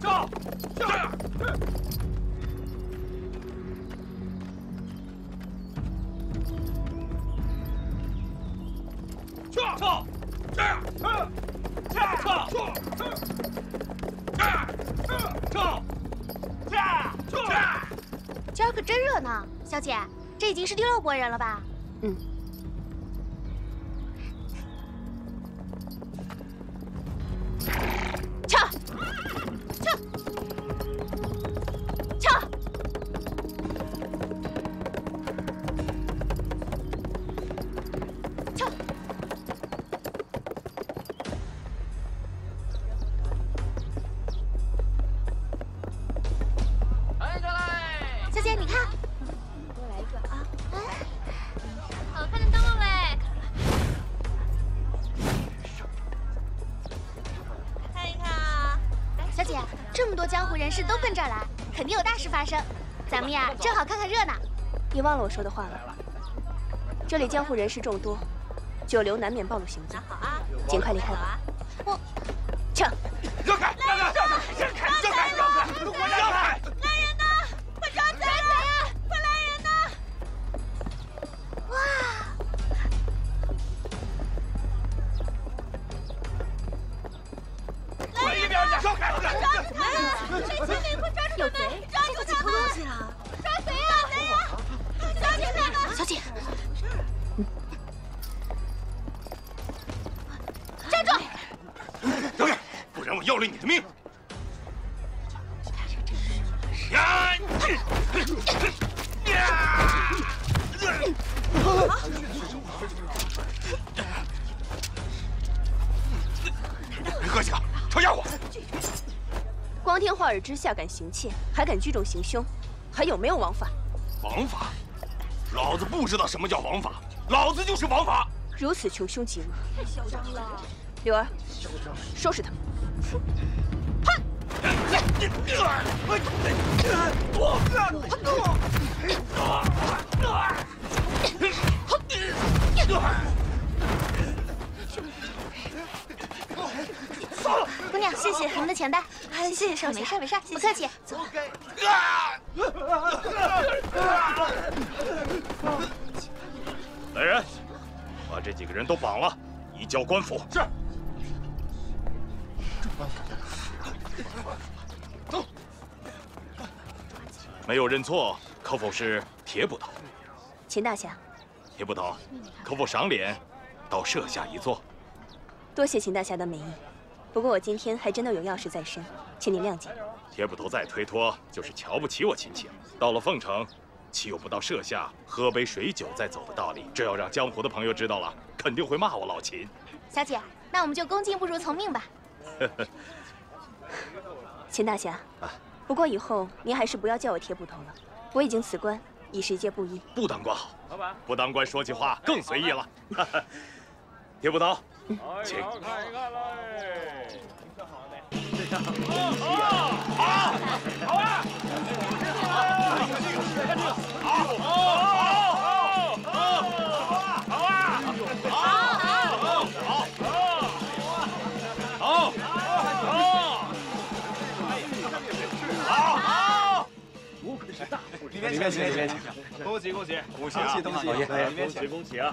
上！下！上！上！下！下！上！上！下！下！今儿可真热闹，小姐，这已经是第6波人了吧？嗯。 人士都奔这儿来，肯定有大事发生。咱们呀，正好看看热闹。你忘了我说的话了？这里江湖人士众多，久留难免暴露行踪。尽快离开吧。我，撤！让开！让开！让开！让开！让开！让开！让开！来人呐！快抓贼呀！快来人呐！哇！来人！让开！让开！ 有贼！抓住他们！抓贼啊！抓紧他们！小姐，站住！等会儿，不然我要了你的命！呀！哥几个，抄家伙！ 光天化日之下敢行窃，还敢聚众行凶，还有没有王法？王法？老子不知道什么叫王法，老子就是王法。如此穷凶极恶，太嚣张了！柳儿，收拾他们！哼！姑娘，谢谢您的钱袋。 谢谢少爷，没事没事，不客气。走了。来人，把这几个人都绑了，移交官府。是。走。没有认错，可否是铁捕头？秦大侠。铁捕头，可否赏脸到舍下一坐？多谢秦大侠的美意。 不过我今天还真的有要事在身，请您谅解。铁捕头再推脱就是瞧不起我秦琪了。到了凤城，岂有不到舍下喝杯水酒再走的道理？这要让江湖的朋友知道了，肯定会骂我老秦。小姐，那我们就恭敬不如从命吧。秦大侠，不过以后您还是不要叫我铁捕头了。我已经辞官，已是一介布衣。不当官好，不当官说起话更随意了。铁捕头。 请看一看嘞，这好嘞，这样好啊，好，不愧是大户人家，里面请，恭喜恭喜恭喜啊，恭喜啊，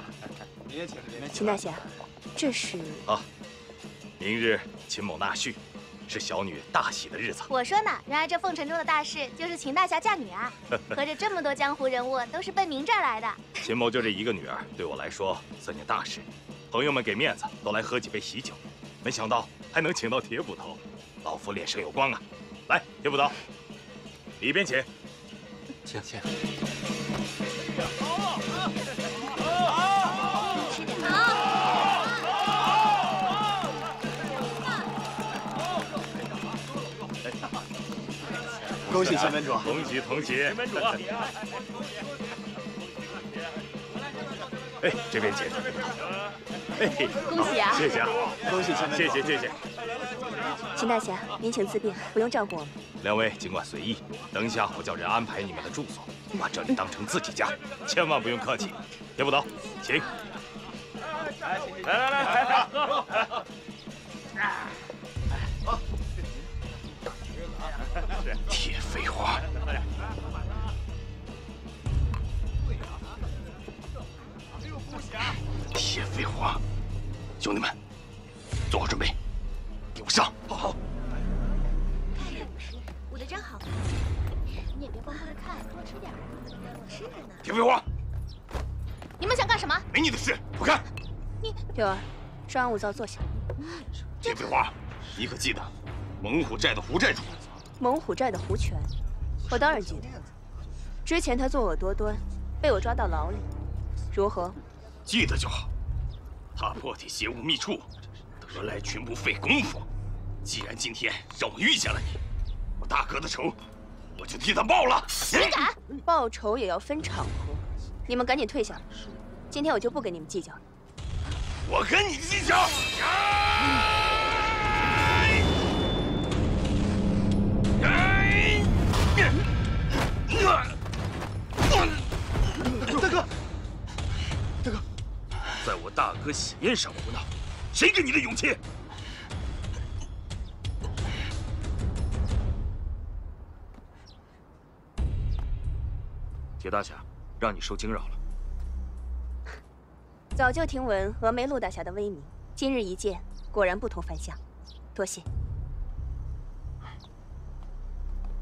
里面请。秦大侠。 这是啊，明日秦某纳婿，是小女大喜的日子。我说呢，原来这凤城中的大事就是秦大侠嫁女啊！合着这么多江湖人物都是奔您这儿来的。秦某就这一个女儿，对我来说算件大事。朋友们给面子，都来喝几杯喜酒。没想到还能请到铁捕头，老夫脸上有光啊！来，铁捕头，里边请，请。 恭喜秦门主！恭喜同喜！秦门主！哎，这边请。哎，恭喜啊！谢谢啊！恭喜秦门主！谢谢。秦大侠，您请自便，不用照顾我们。两位尽管随意，等下我叫人安排你们的住所，把这里当成自己家，千万不用客气。铁捕头，请。来，喝！ 啊！铁飞花。 铁飞花，兄弟们，做好准备，给我上！好。捂得真好，你也别光看着看，多吃点啊！我吃着呢。铁飞花，你们想干什么？没你的事，滚开！你柳儿，稍安勿躁，坐下。铁飞花，你可记得猛虎寨的胡寨主？猛虎寨的胡全，我当然记得。之前他作恶多端，被我抓到牢里，如何？ 记得就好。他破解邪物秘处，得来全不费工夫。既然今天让我遇见了你，我大哥的仇，我就替他报了。谁敢？报仇也要分场合。你们赶紧退下，今天我就不跟你们计较了。我跟你计较！大哥，大哥。 在我大哥喜宴上胡闹，谁给你的勇气？铁大侠，让你受惊扰了。早就听闻峨眉陆大侠的威名，今日一见，果然不同凡响，多谢。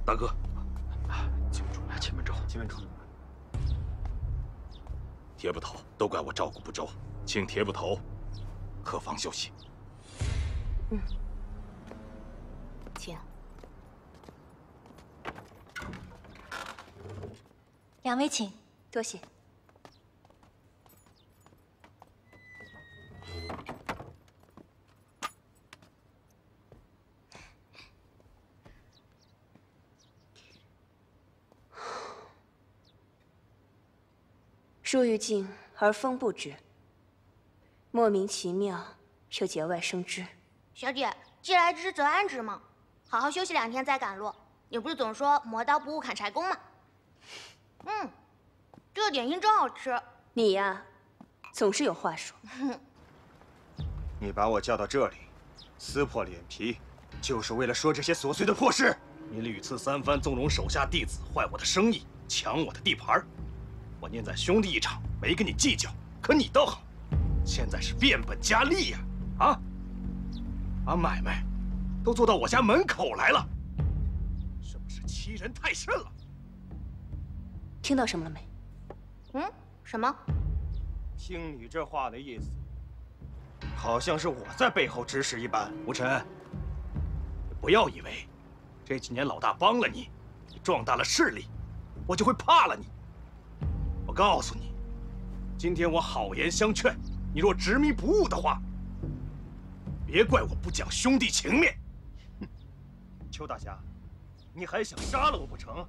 大哥，请住，前面找，前面找。铁捕头，都怪我照顾不周。 请铁捕头客房休息。嗯，请。两位请，多谢。树欲静而风不止。 莫名其妙，又节外生枝。小姐，既来之则安之嘛，好好休息两天再赶路。你不是总说磨刀不误砍柴工吗？嗯，这个点心真好吃。你呀，总是有话说。你把我叫到这里，撕破脸皮，就是为了说这些琐碎的破事。你屡次三番纵容手下弟子，坏我的生意，抢我的地盘。我念咱兄弟一场，没跟你计较。可你倒好。 现在是变本加厉呀！啊，把买卖都做到我家门口来了，是不是欺人太甚了？听到什么了没？嗯，什么？听你这话的意思，好像是我在背后指使一般。吴尘，你不要以为这几年老大帮了你，你壮大了势力，我就会怕了你。我告诉你，今天我好言相劝。 你若执迷不悟的话，别怪我不讲兄弟情面。邱大侠，你还想杀了我不成？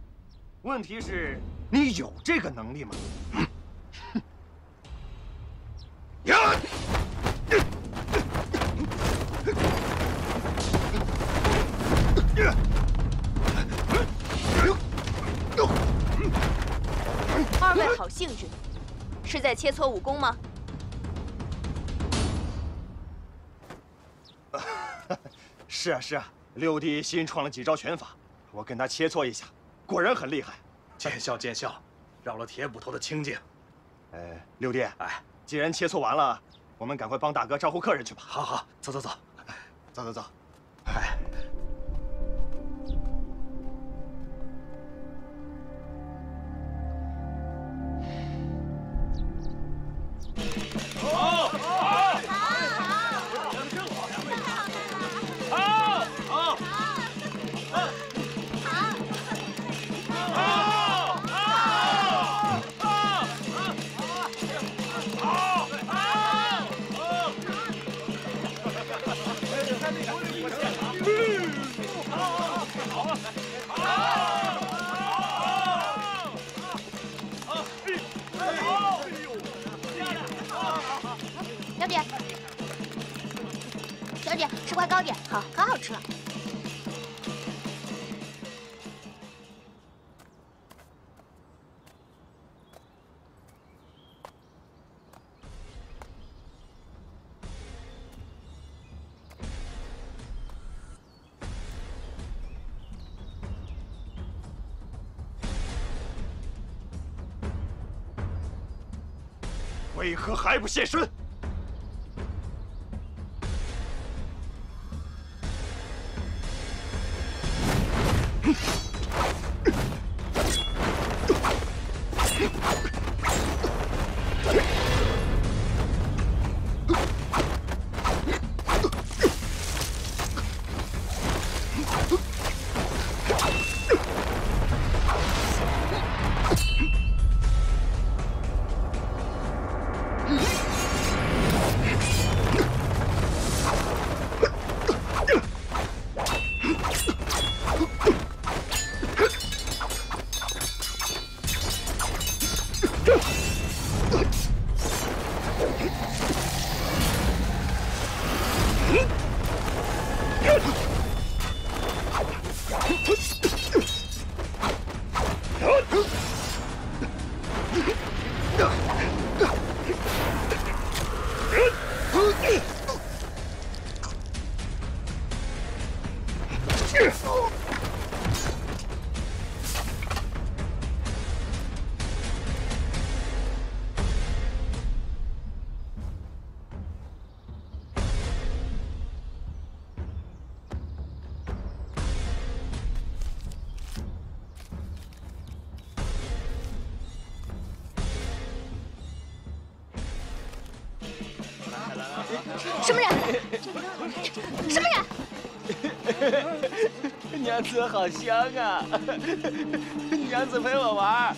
问题是，你有这个能力吗？二位好兴致，是在切磋武功吗？ 是啊是啊，六弟新创了几招拳法，我跟他切磋一下，果然很厉害。见笑见笑，扰了铁捕头的清静。六弟，哎，既然切磋完了，我们赶快帮大哥招呼客人去吧。好好，走走走，走走走。哎，好，好，好，真好。 吃块糕点，好，可好吃了。为何还不现身？ 什么人？什么人？娘子好香啊！娘子陪我玩，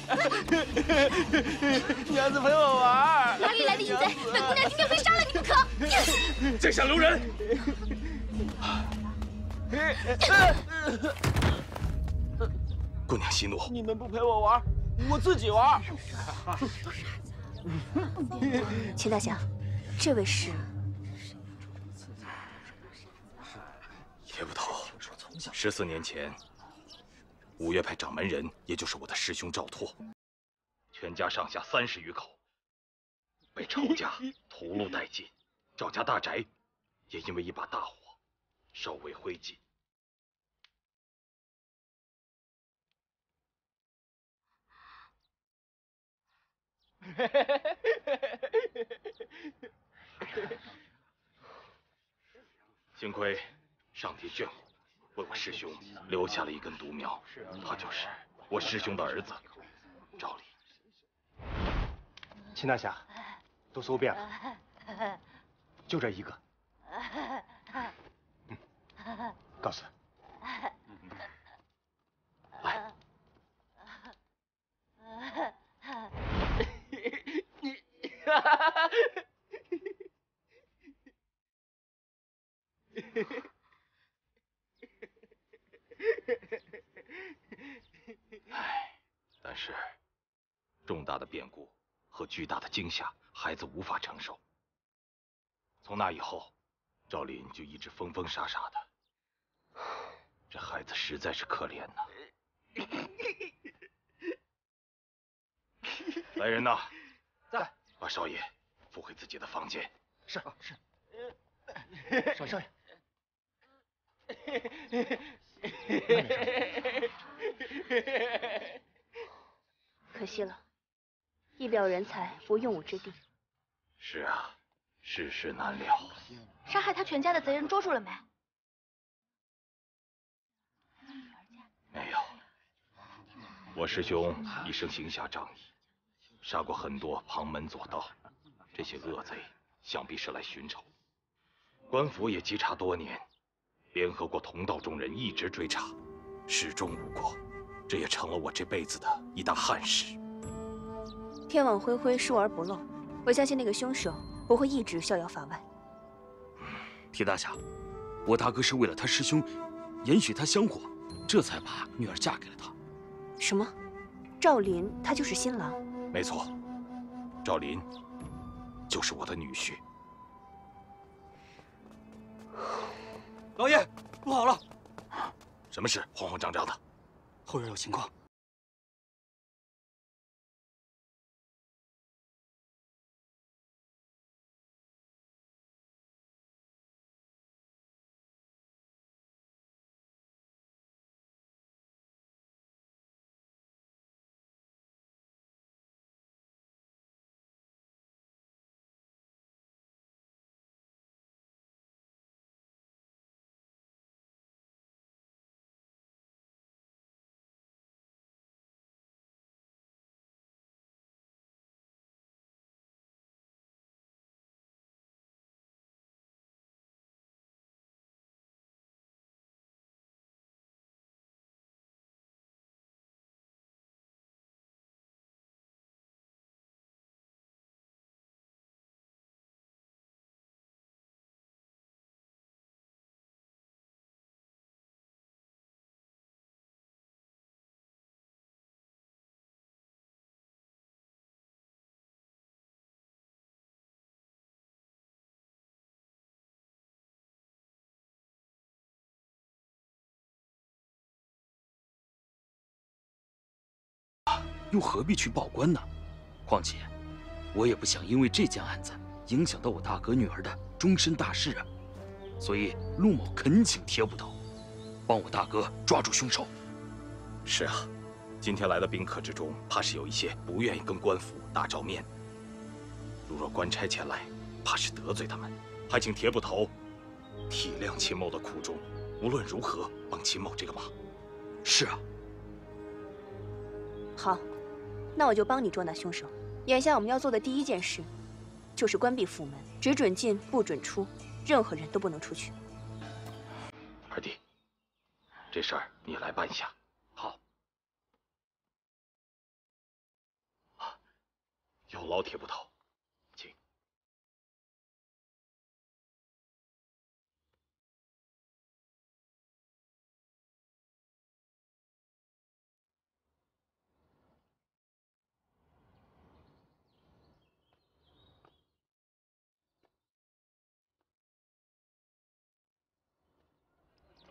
娘子陪我玩。哪里来的淫贼？本姑娘今天非杀了你不可！这下留人！姑娘息怒，你们不陪我玩，我自己玩。秦大侠，这位是？ 铁捕头，14年前，五岳派掌门人，也就是我的师兄赵拓，全家上下30余口，被仇家屠戮殆尽。赵家大宅也因为一把大火，烧为灰烬。幸亏。 上帝眷顾，为我师兄留下了一根独苗，他就是我师兄的儿子赵礼。秦大侠，都搜遍了，就这一个。嗯，告辞。来，你，哈哈哈，嘿嘿。 唉，但是重大的变故和巨大的惊吓，孩子无法承受。从那以后，赵林就一直疯疯傻傻的，这孩子实在是可怜呐。来人呐，在，把少爷扶回自己的房间。是是，少爷。 可惜了，一表人才无用武之地。是啊，世事难料。杀害他全家的贼人捉住了没？没有。我师兄一生行侠仗义，杀过很多旁门左道，这些恶贼想必是来寻仇。官府也稽查多年。 联合过同道中人一直追查，始终无果，这也成了我这辈子的一大憾事。天网恢恢，疏而不漏，我相信那个凶手不会一直逍遥法外。铁大侠，我大哥是为了他师兄，允许他香火，这才把女儿嫁给了他。什么？赵林他就是新郎？没错，赵林就是我的女婿。 老爷，不好了！什么事？慌慌张张的，后院有情况。又何必去报官呢？况且，我也不想因为这件案子影响到我大哥女儿的终身大事啊。所以，陆某恳请铁捕头，帮我大哥抓住凶手。是啊，今天来的宾客之中，怕是有一些不愿意跟官府打照面。如若官差前来，怕是得罪他们。还请铁捕头体谅秦某的苦衷，无论如何帮秦某这个忙。是啊。 好，那我就帮你捉拿凶手。眼下我们要做的第一件事，就是关闭府门，只准进不准出，任何人都不能出去。二弟，这事儿你来办一下。好。啊，有劳铁捕头，请。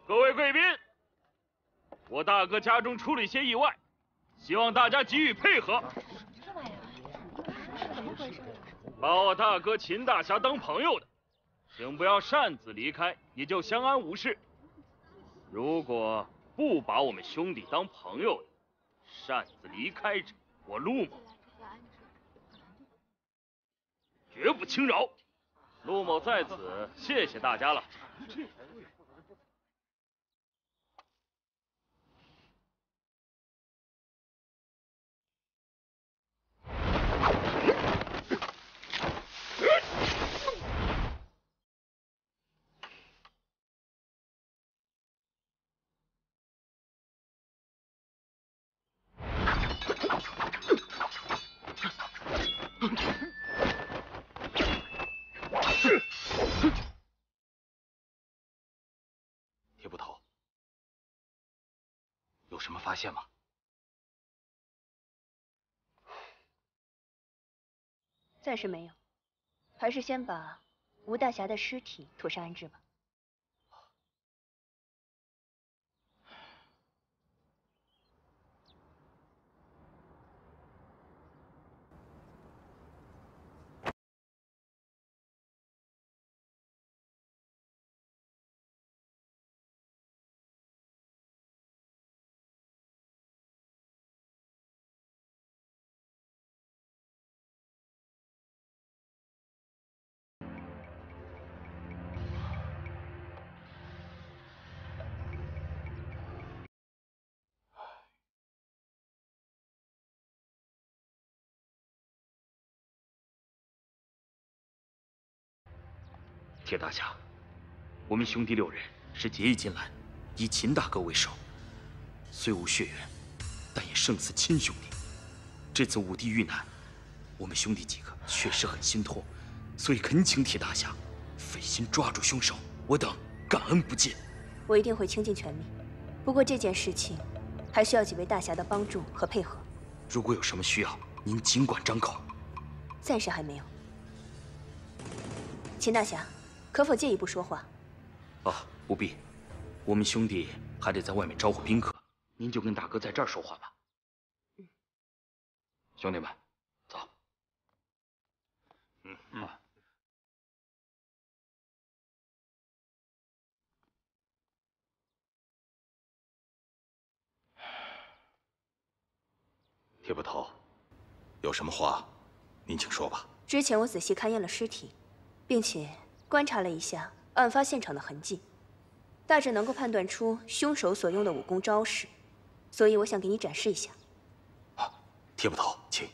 各位贵宾，我大哥家中出了一些意外，希望大家给予配合。把我大哥秦大侠当朋友的，请不要擅自离开，也就相安无事。如果不把我们兄弟当朋友的，擅自离开者，我陆某绝不轻饶。陆某在此谢谢大家了。 铁捕头，有什么发现吗？暂时没有，还是先把吴大侠的尸体妥善安置吧。铁大侠，我们兄弟六人是结义金兰，以秦大哥为首，虽无血缘，但也胜似亲兄弟。这次武帝遇难，我们兄弟几个确实很心痛，所以恳请铁大侠费心抓住凶手，我等感恩不尽。我一定会倾尽全力，不过这件事情还需要几位大侠的帮助和配合。如果有什么需要，您尽管张口。暂时还没有。秦大侠。 可否借一步说话？啊，不必，我们兄弟还得在外面招呼宾客，您就跟大哥在这儿说话吧。嗯，兄弟们，走。嗯嗯。铁捕头，有什么话，您请说吧。之前我仔细勘验了尸体，并且。 观察了一下案发现场的痕迹，大致能够判断出凶手所用的武功招式，所以我想给你展示一下。啊，铁捕头，请。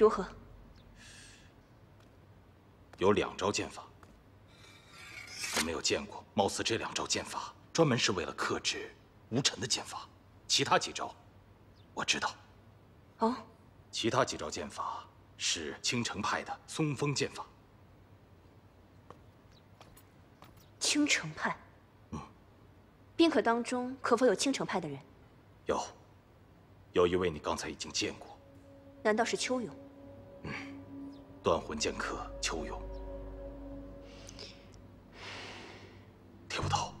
如何？有两招剑法，我没有见过。貌似这两招剑法专门是为了克制无尘的剑法，其他几招我知道。哦，其他几招剑法是青城派的松风剑法。 青城派，宾客当中可否有青城派的人？有，有一位你刚才已经见过。难道是秋勇？嗯，断魂剑客秋勇。铁捕头，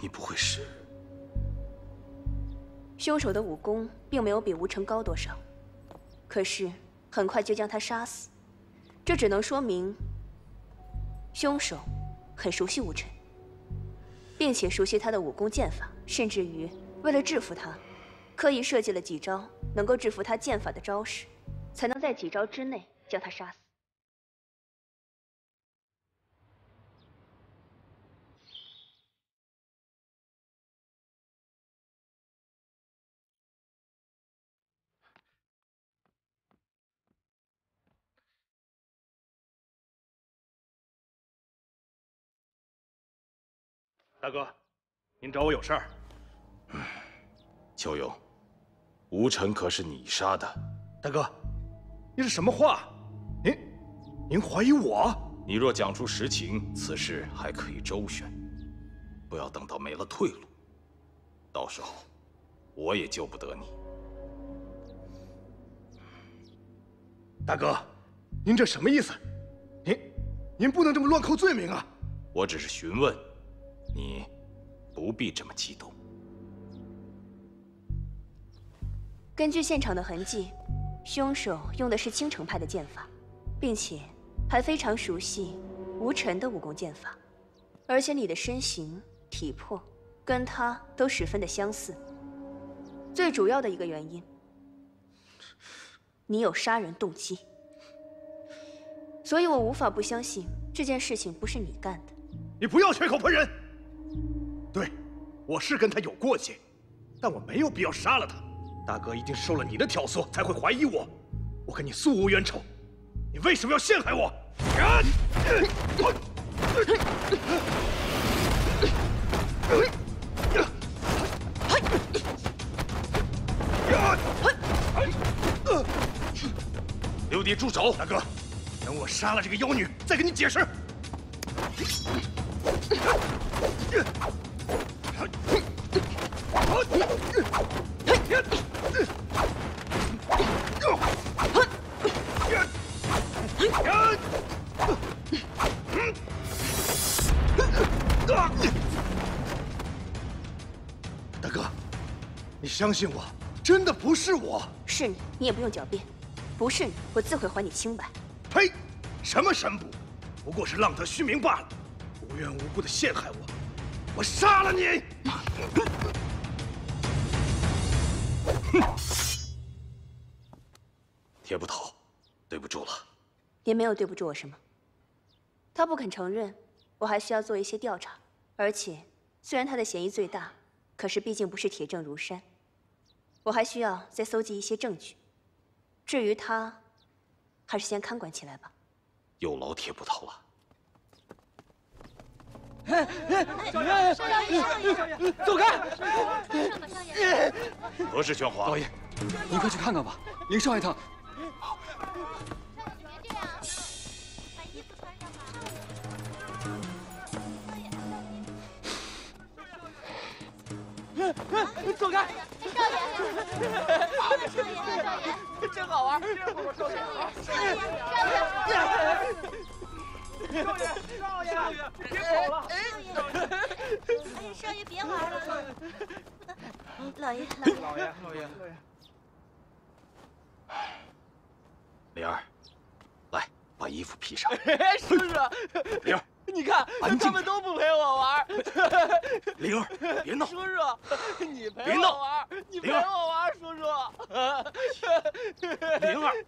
你不会是？凶手的武功并没有比吴成高多少，可是很快就将他杀死，这只能说明凶手 很熟悉吴尘，并且熟悉他的武功剑法，甚至于为了制服他，刻意设计了几招能够制服他剑法的招式，才能在几招之内将他杀死。大哥，您找我有事儿。秋勇，吴尘可是你杀的。大哥，你是什么话？您怀疑我？你若讲出实情，此事还可以周旋。不要等到没了退路，到时候我也救不得你。大哥，您这什么意思？您不能这么乱扣罪名啊！我只是询问。 你不必这么激动。根据现场的痕迹，凶手用的是青城派的剑法，并且还非常熟悉吴尘的武功剑法，而且你的身形、体魄跟他都十分的相似。最主要的一个原因，你有杀人动机，所以我无法不相信这件事情不是你干的。你不要血口喷人！ 对，我是跟他有过节，但我没有必要杀了他。大哥一定受了你的挑唆，才会怀疑我。我跟你素无冤仇，你为什么要陷害我？刘迪，住手！大哥，等我杀了这个妖女，再跟你解释。 大哥，你相信我，真的不是我，是你，你也不用狡辩，不是你，我自会还你清白。呸！什么神捕，不过是浪得虚名罢了，无缘无故的陷害我。 我杀了你！铁捕头，对不住了。也没有对不住我什么。他不肯承认，我还需要做一些调查。而且，虽然他的嫌疑最大，可是毕竟不是铁证如山，我还需要再搜集一些证据。至于他，还是先看管起来吧。有劳铁捕头了。 少爷，走开！少爷，何事喧哗？老爷，您快去看看吧，您上一趟。好。少爷，别这样，把衣服穿上吧。走开！少爷，真好玩！少爷。 少爷，别跑了！少爷，少爷别玩了！老爷，灵儿，来，把衣服披上。是啊，灵儿，你看，他们都不陪我玩。灵儿，别闹！叔叔，你陪我玩，你陪我玩，叔叔。灵儿。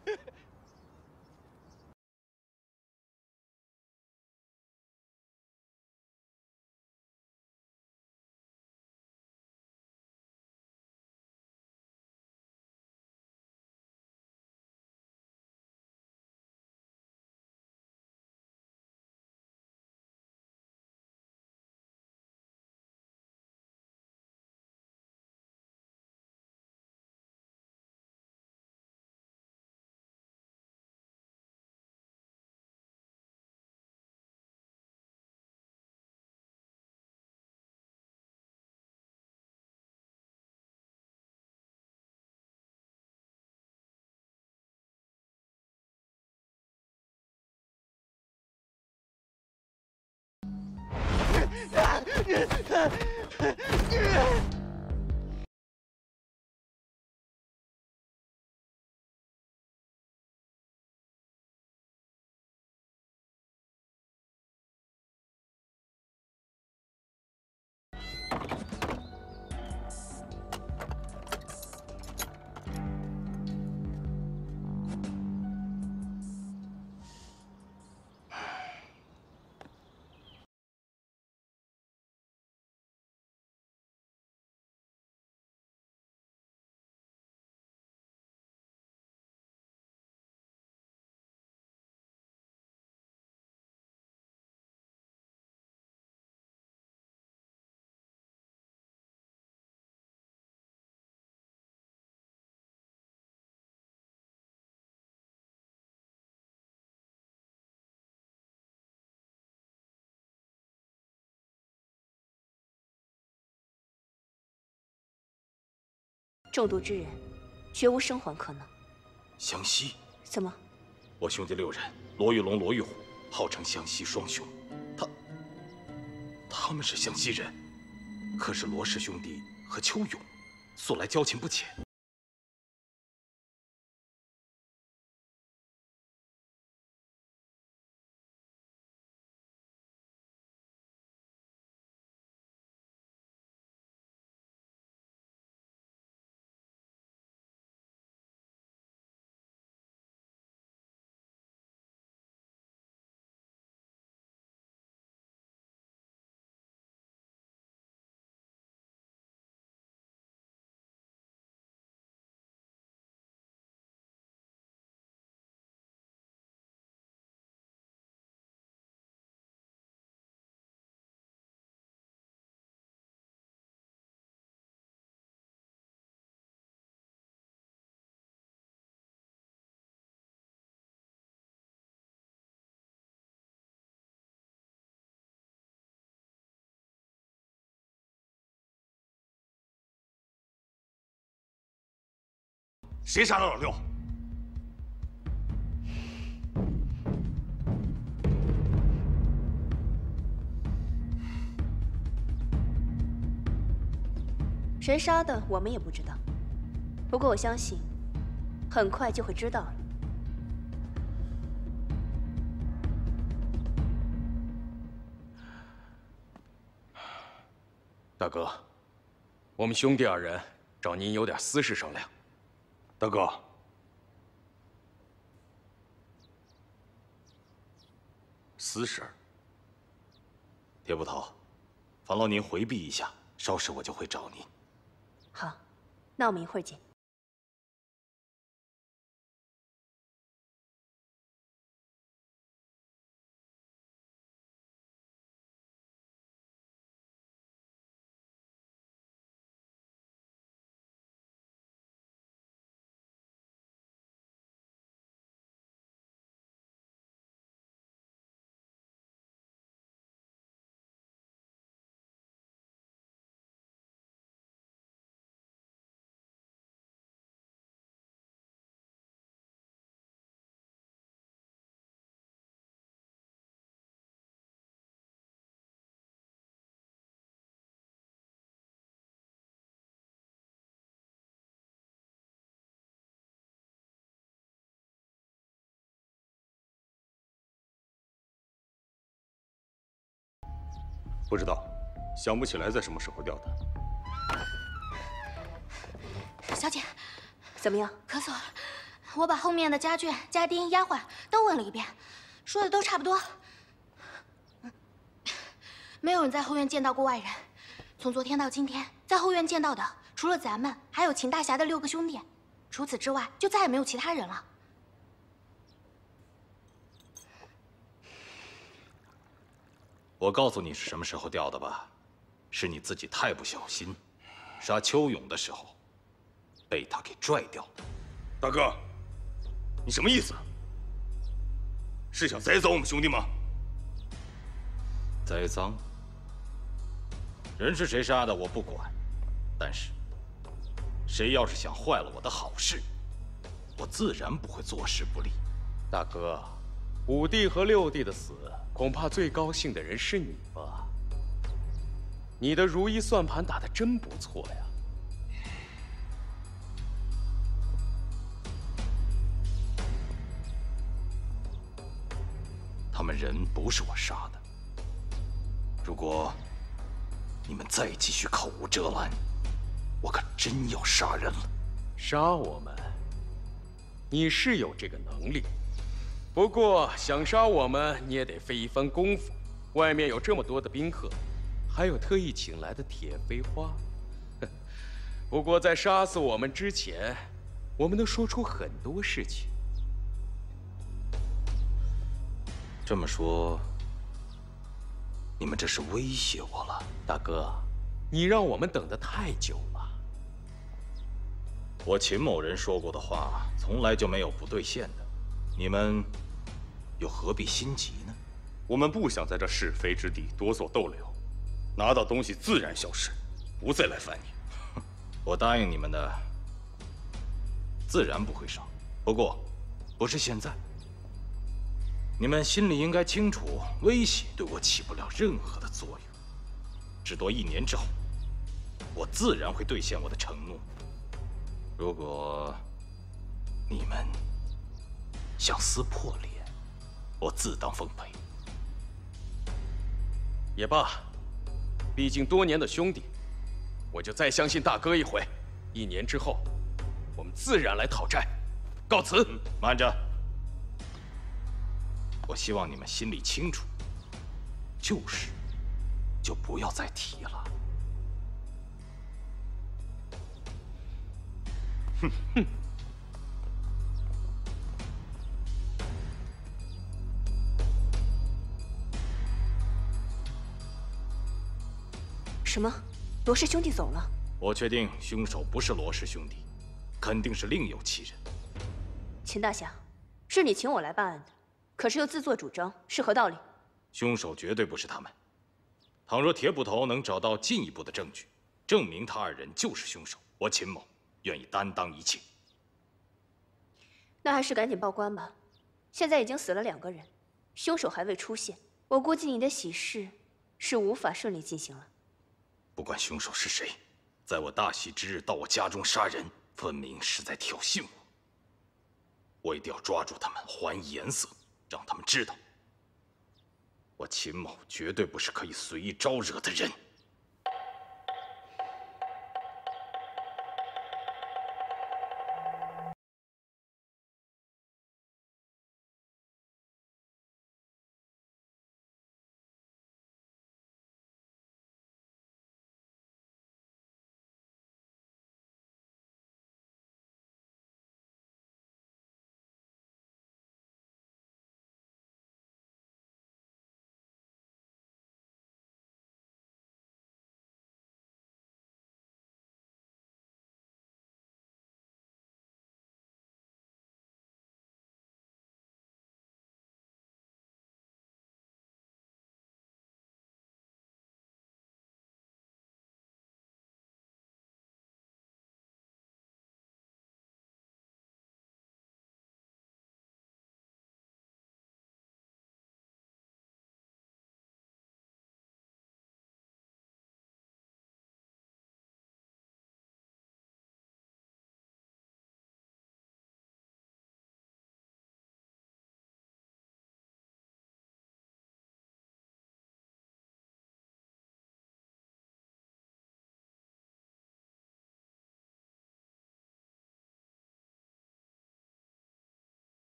中毒之人，绝无生还可能。湘西，怎么？我兄弟六人，罗玉龙、罗玉虎，号称湘西双雄。他们是湘西人，可是罗氏兄弟和邱勇，素来交情不浅。 谁杀了老六？谁杀的我们也不知道，不过我相信，很快就会知道了。大哥，我们兄弟二人找您有点私事商量。 大哥，私事。铁捕头，烦劳您回避一下，稍时我就会找您。好，那我们一会儿见。 不知道，想不起来在什么时候掉的。小姐，怎么样？可锁了。我把后面的家眷、家丁、丫鬟都问了一遍，说的都差不多。没有人在后院见到过外人。从昨天到今天，在后院见到的，除了咱们，还有秦大侠的六个兄弟。除此之外，就再也没有其他人了。 我告诉你是什么时候掉的吧，是你自己太不小心，杀邱勇的时候，被他给拽掉了。大哥，你什么意思？是想栽赃我们兄弟吗？栽赃？人是谁杀的我不管，但是，谁要是想坏了我的好事，我自然不会坐视不理。大哥，五弟和六弟的死。 恐怕最高兴的人是你吧？你的如意算盘打得真不错呀。 他们人不是我杀的。如果你们再继续口无遮拦，我可真要杀人了。杀我们？你是有这个能力，不过想杀我们，你也得费一番功夫。外面有这么多的宾客，还有特意请来的铁飞花。不过在杀死我们之前，我们能说出很多事情。 这么说，你们这是威胁我了，大哥，你让我们等得太久了。我秦某人说过的话，从来就没有不兑现的，你们又何必心急呢？我们不想在这是非之地多做逗留，拿到东西自然消失，不再来烦你。我答应你们的，自然不会少。不过，不是现在。 你们心里应该清楚，威胁对我起不了任何的作用。至多1年之后，我自然会兑现我的承诺。如果你们想撕破脸，我自当奉陪。也罢，毕竟多年的兄弟，我就再相信大哥一回。1年之后，我们自然来讨债。告辞。慢着。 我希望你们心里清楚，旧事就不要再提了。哼哼。什么？罗氏兄弟走了？我确定凶手不是罗氏兄弟，肯定是另有其人。秦大侠，是你请我来办案的。 可是又自作主张，是何道理？凶手绝对不是他们。倘若铁捕头能找到进一步的证据，证明他2人就是凶手，我秦某愿意担当一切。那还是赶紧报官吧。现在已经死了2个人，凶手还未出现，我估计你的喜事是无法顺利进行了。不管凶手是谁，在我大喜之日到我家中杀人，分明是在挑衅我。我一定要抓住他们，还以颜色。 让他们知道，我秦某绝对不是可以随意招惹的人。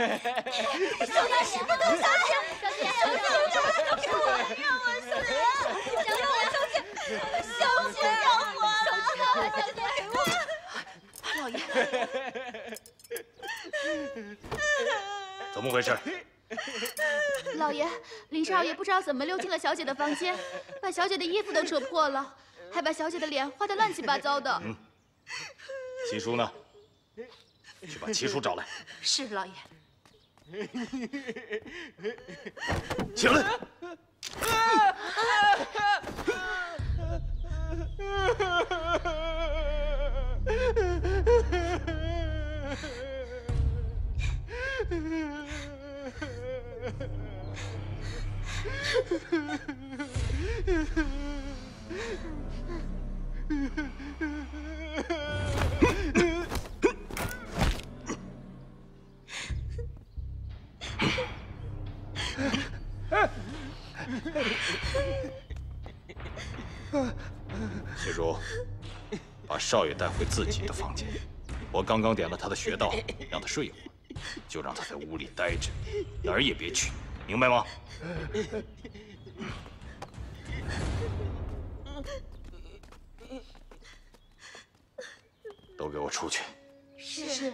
小大侠，小大侠，小姐，让我死啊！小姐，小姐，饶我！小姐，给我！老爷，怎么回事？老爷，林少爷不知道怎么溜进了小姐的房间，把小姐的衣服都扯破了，还把小姐的脸画得乱七八糟的。嗯，七叔呢？去把七叔找来。是老爷。起来。七叔，把少爷带回自己的房间。我刚刚点了他的穴道，让他睡一会儿。 就让他在屋里待着，哪儿也别去，明白吗？都给我出去！是。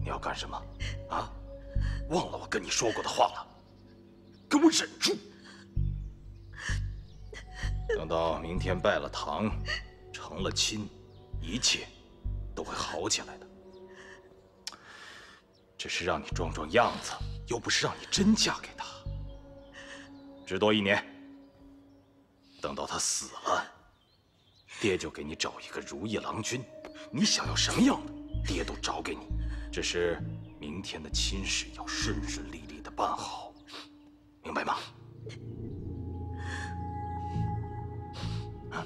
你要干什么？啊？忘了我跟你说过的话了？ 给我忍住！等到明天拜了堂，成了亲，一切都会好起来的。只是让你装装样子，又不是让你真嫁给他。至多1年，等到他死了，爹就给你找一个如意郎君，你想要什么样的，爹都找给你。只是明天的亲事要顺顺利利的办好。 明白吗？啊！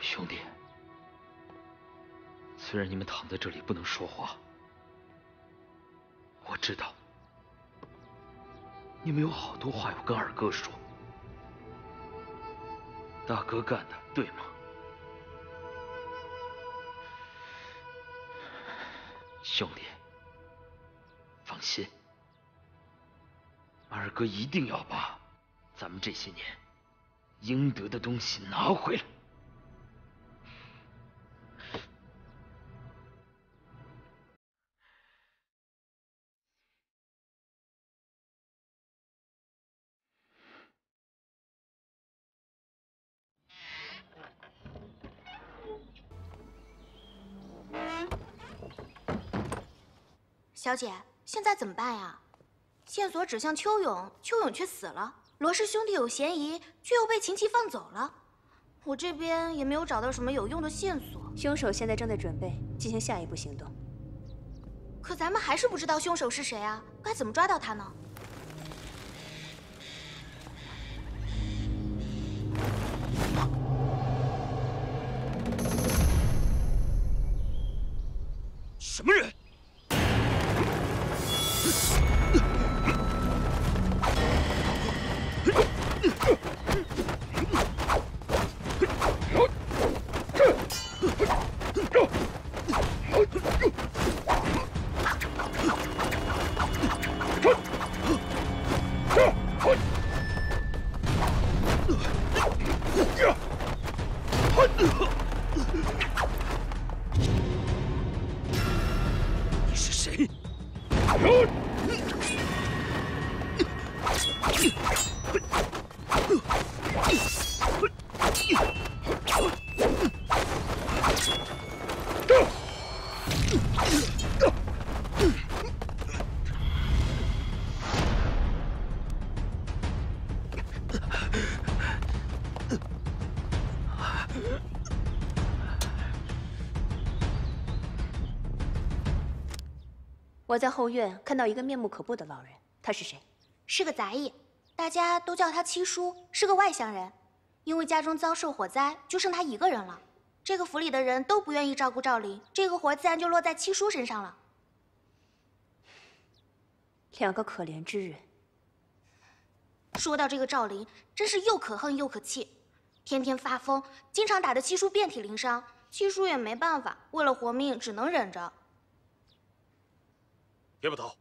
兄弟，虽然你们躺在这里不能说话，我知道你们有好多话要跟二哥说。大哥干的对吗？兄弟，放心，二哥一定要把咱们这些年应得的东西拿回来。 小姐，现在怎么办呀？线索指向邱勇，邱勇却死了。罗氏兄弟有嫌疑，却又被秦琪放走了。我这边也没有找到什么有用的线索。凶手现在正在准备进行下一步行动。可咱们还是不知道凶手是谁啊？该怎么抓到他呢？什么人？我在后院看到一个面目可怖的老人，他是谁？是个杂役，大家都叫他七叔，是个外乡人。因为家中遭受火灾，就剩他一个人了。这个府里的人都不愿意照顾赵林，这个活自然就落在七叔身上了。两个可怜之人。说到这个赵林，真是又可恨又可气，天天发疯，经常打得七叔遍体鳞伤。七叔也没办法，为了活命，只能忍着。 别不逃！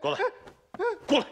过来，过来！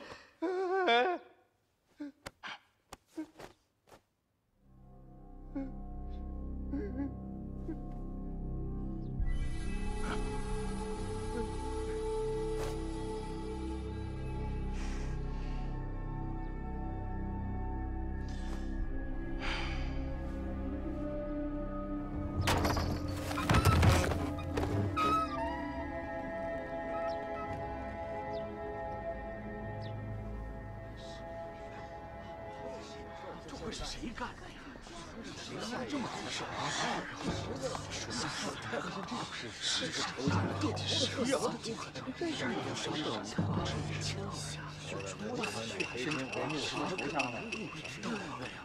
是谁干的呀？谁干的这么好事啊？说的太好了，是谁干的？到底是谁呀？这样有什么用？出大事还是人家什么头像呢？都好了呀，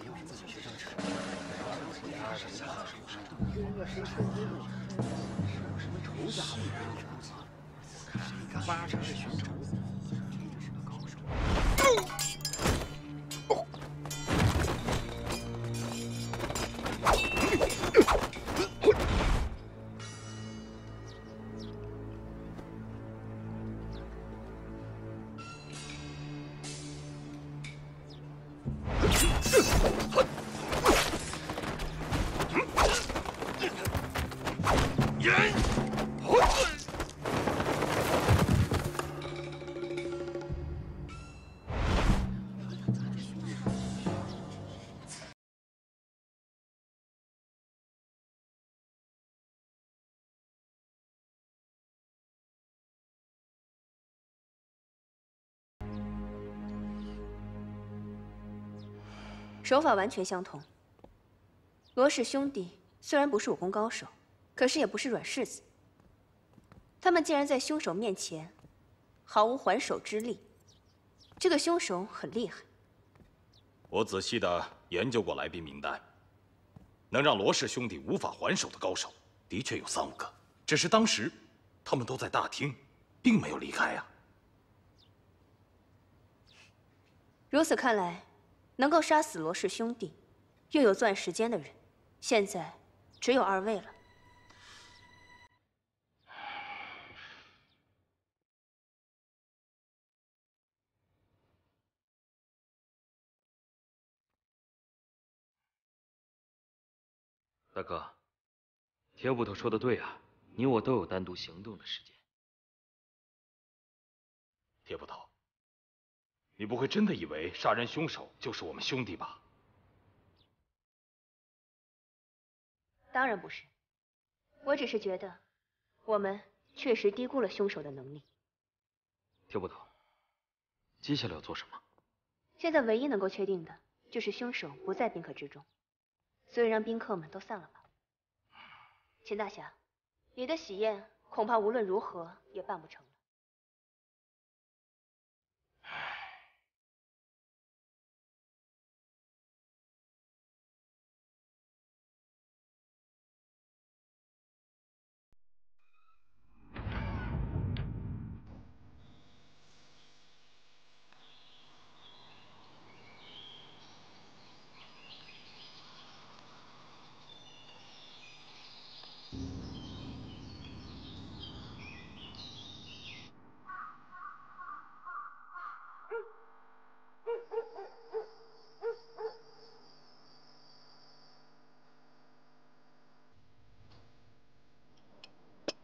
别往自己身上扯。一个人叫谁说的？有什么头像？八成是寻仇。 手法完全相同。罗氏兄弟虽然不是武功高手，可是也不是软柿子。他们竟然在凶手面前毫无还手之力，这个凶手很厉害。我仔细的研究过来宾名单，能让罗氏兄弟无法还手的高手，的确有三五个。只是当时他们都在大厅，并没有离开呀。如此看来。 能够杀死罗氏兄弟，又有作案时间的人，现在只有二位了。大哥，铁捕头说的对啊，你我都有单独行动的时间。铁捕头。 你不会真的以为杀人凶手就是我们兄弟吧？当然不是，我只是觉得我们确实低估了凶手的能力。听不懂，接下来要做什么？现在唯一能够确定的就是凶手不在宾客之中，所以让宾客们都散了吧。秦大侠，你的喜宴恐怕无论如何也办不成了。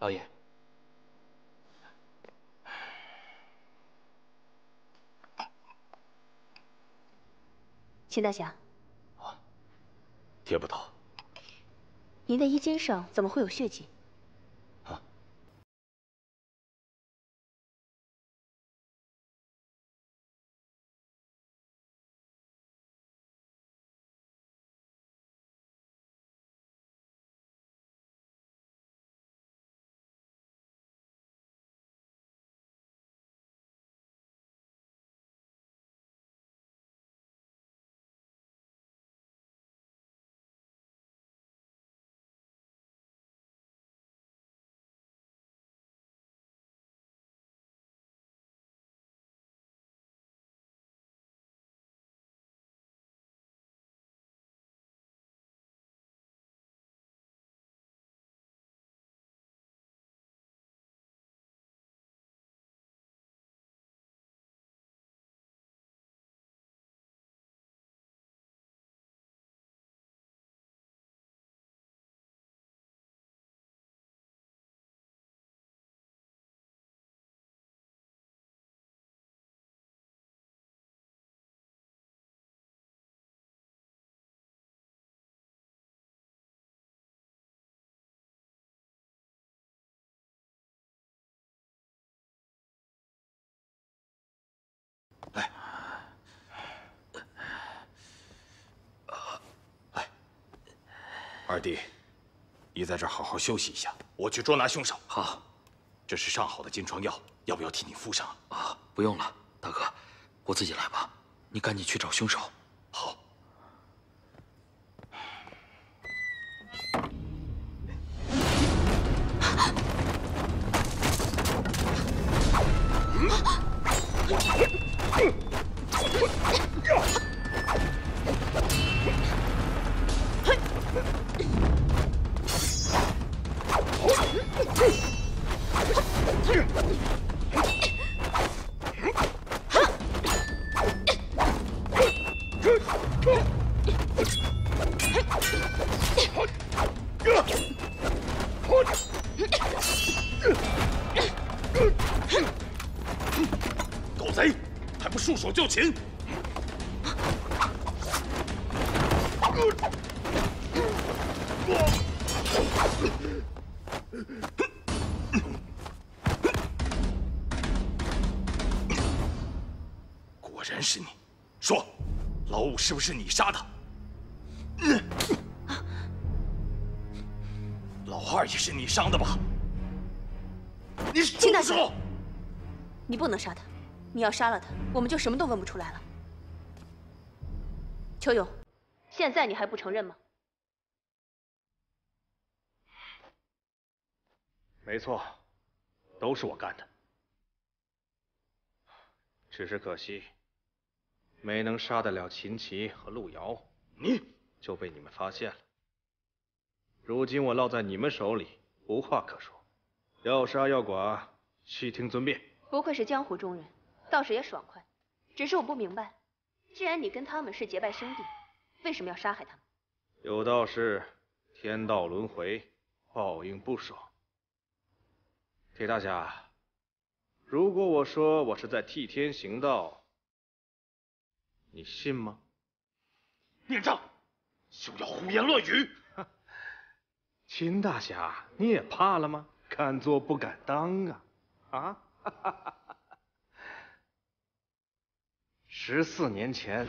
老爷，秦大侠。啊，铁捕头。您的衣襟上怎么会有血迹？啊。二弟，你在这儿好好休息一下，我去捉拿凶手。好，这是上好的金疮药，要不要替你敷上啊？啊，不用了，大哥，我自己来吧。你赶紧去找凶手。好。 狗贼，还不束手就擒！ 果然是你，说，老五是不是你杀的？老二也是你伤的吧？你住手！你不能杀他，你要杀了他，我们就什么都问不出来了。邱勇，现在你还不承认吗？ 没错，都是我干的，只是可惜没能杀得了秦琪和陆瑶，你就被你们发现了。如今我落在你们手里，无话可说，要杀要剐，悉听尊便。不愧是江湖中人，倒是也爽快。只是我不明白，既然你跟他们是结拜兄弟，为什么要杀害他们？有道是天道轮回，报应不爽。 铁大侠，如果我说我是在替天行道，你信吗？孽障，休要胡言乱语！秦大侠，你也怕了吗？敢做不敢当啊！啊！14年前，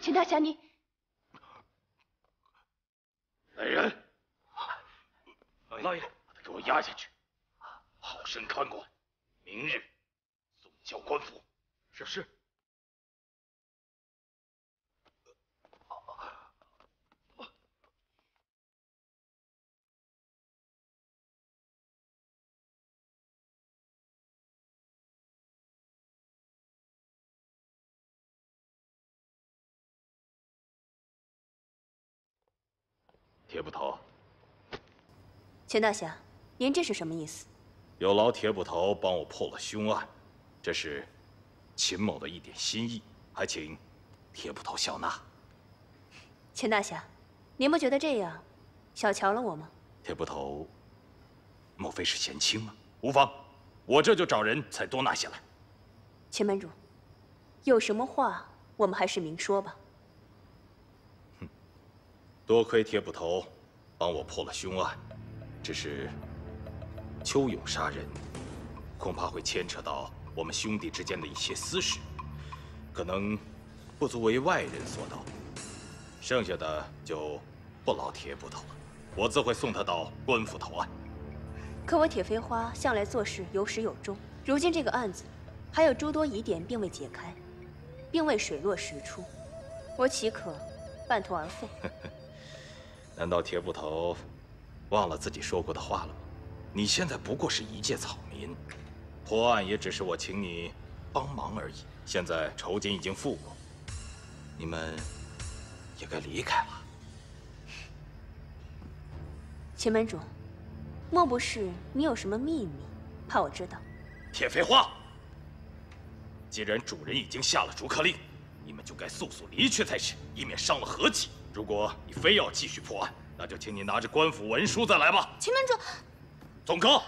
秦大侠，你来人！ 老爷，把他给我押下去，好生看管。明日送交官府。是。铁捕头。 钱大侠，您这是什么意思？有劳铁捕头帮我破了凶案，这是秦某的一点心意，还请铁捕头笑纳。钱大侠，您不觉得这样小瞧了我吗？铁捕头，莫非是嫌轻吗？无妨，我这就找人采多拿下来。秦门主，有什么话我们还是明说吧。哼，多亏铁捕头帮我破了凶案。 只是，邱勇杀人，恐怕会牵扯到我们兄弟之间的一些私事，可能不足为外人所道。剩下的就不劳铁捕头了，我自会送他到官府投案。可我铁飞花向来做事有始有终，如今这个案子还有诸多疑点并未解开，并未水落石出，我岂可半途而废？难道铁捕头？ 忘了自己说过的话了吗？你现在不过是一介草民，破案也只是我请你帮忙而已。现在酬金已经付过，你们也该离开了。秦门主，莫不是你有什么秘密，怕我知道？铁飞花，既然主人已经下了逐客令，你们就该速速离去才是，以免伤了和气。如果你非要继续破案， 那就请你拿着官府文书再来吧，秦门主。总哥，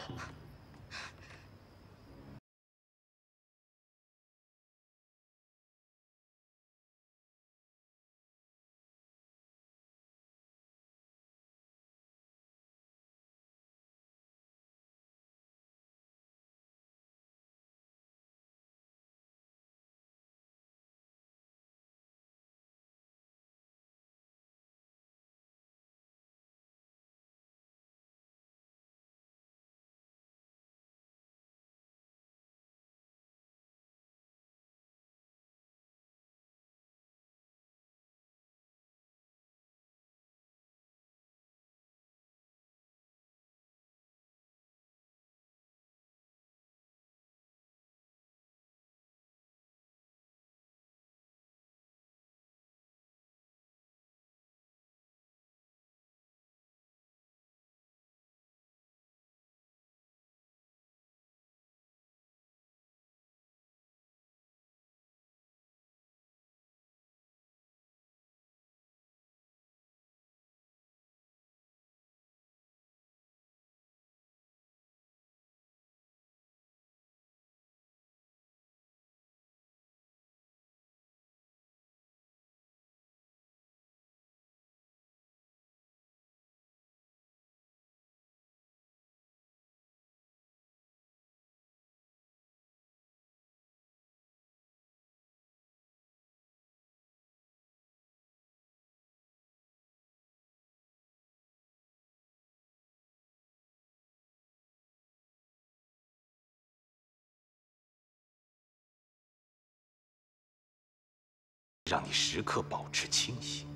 让你时刻保持清醒。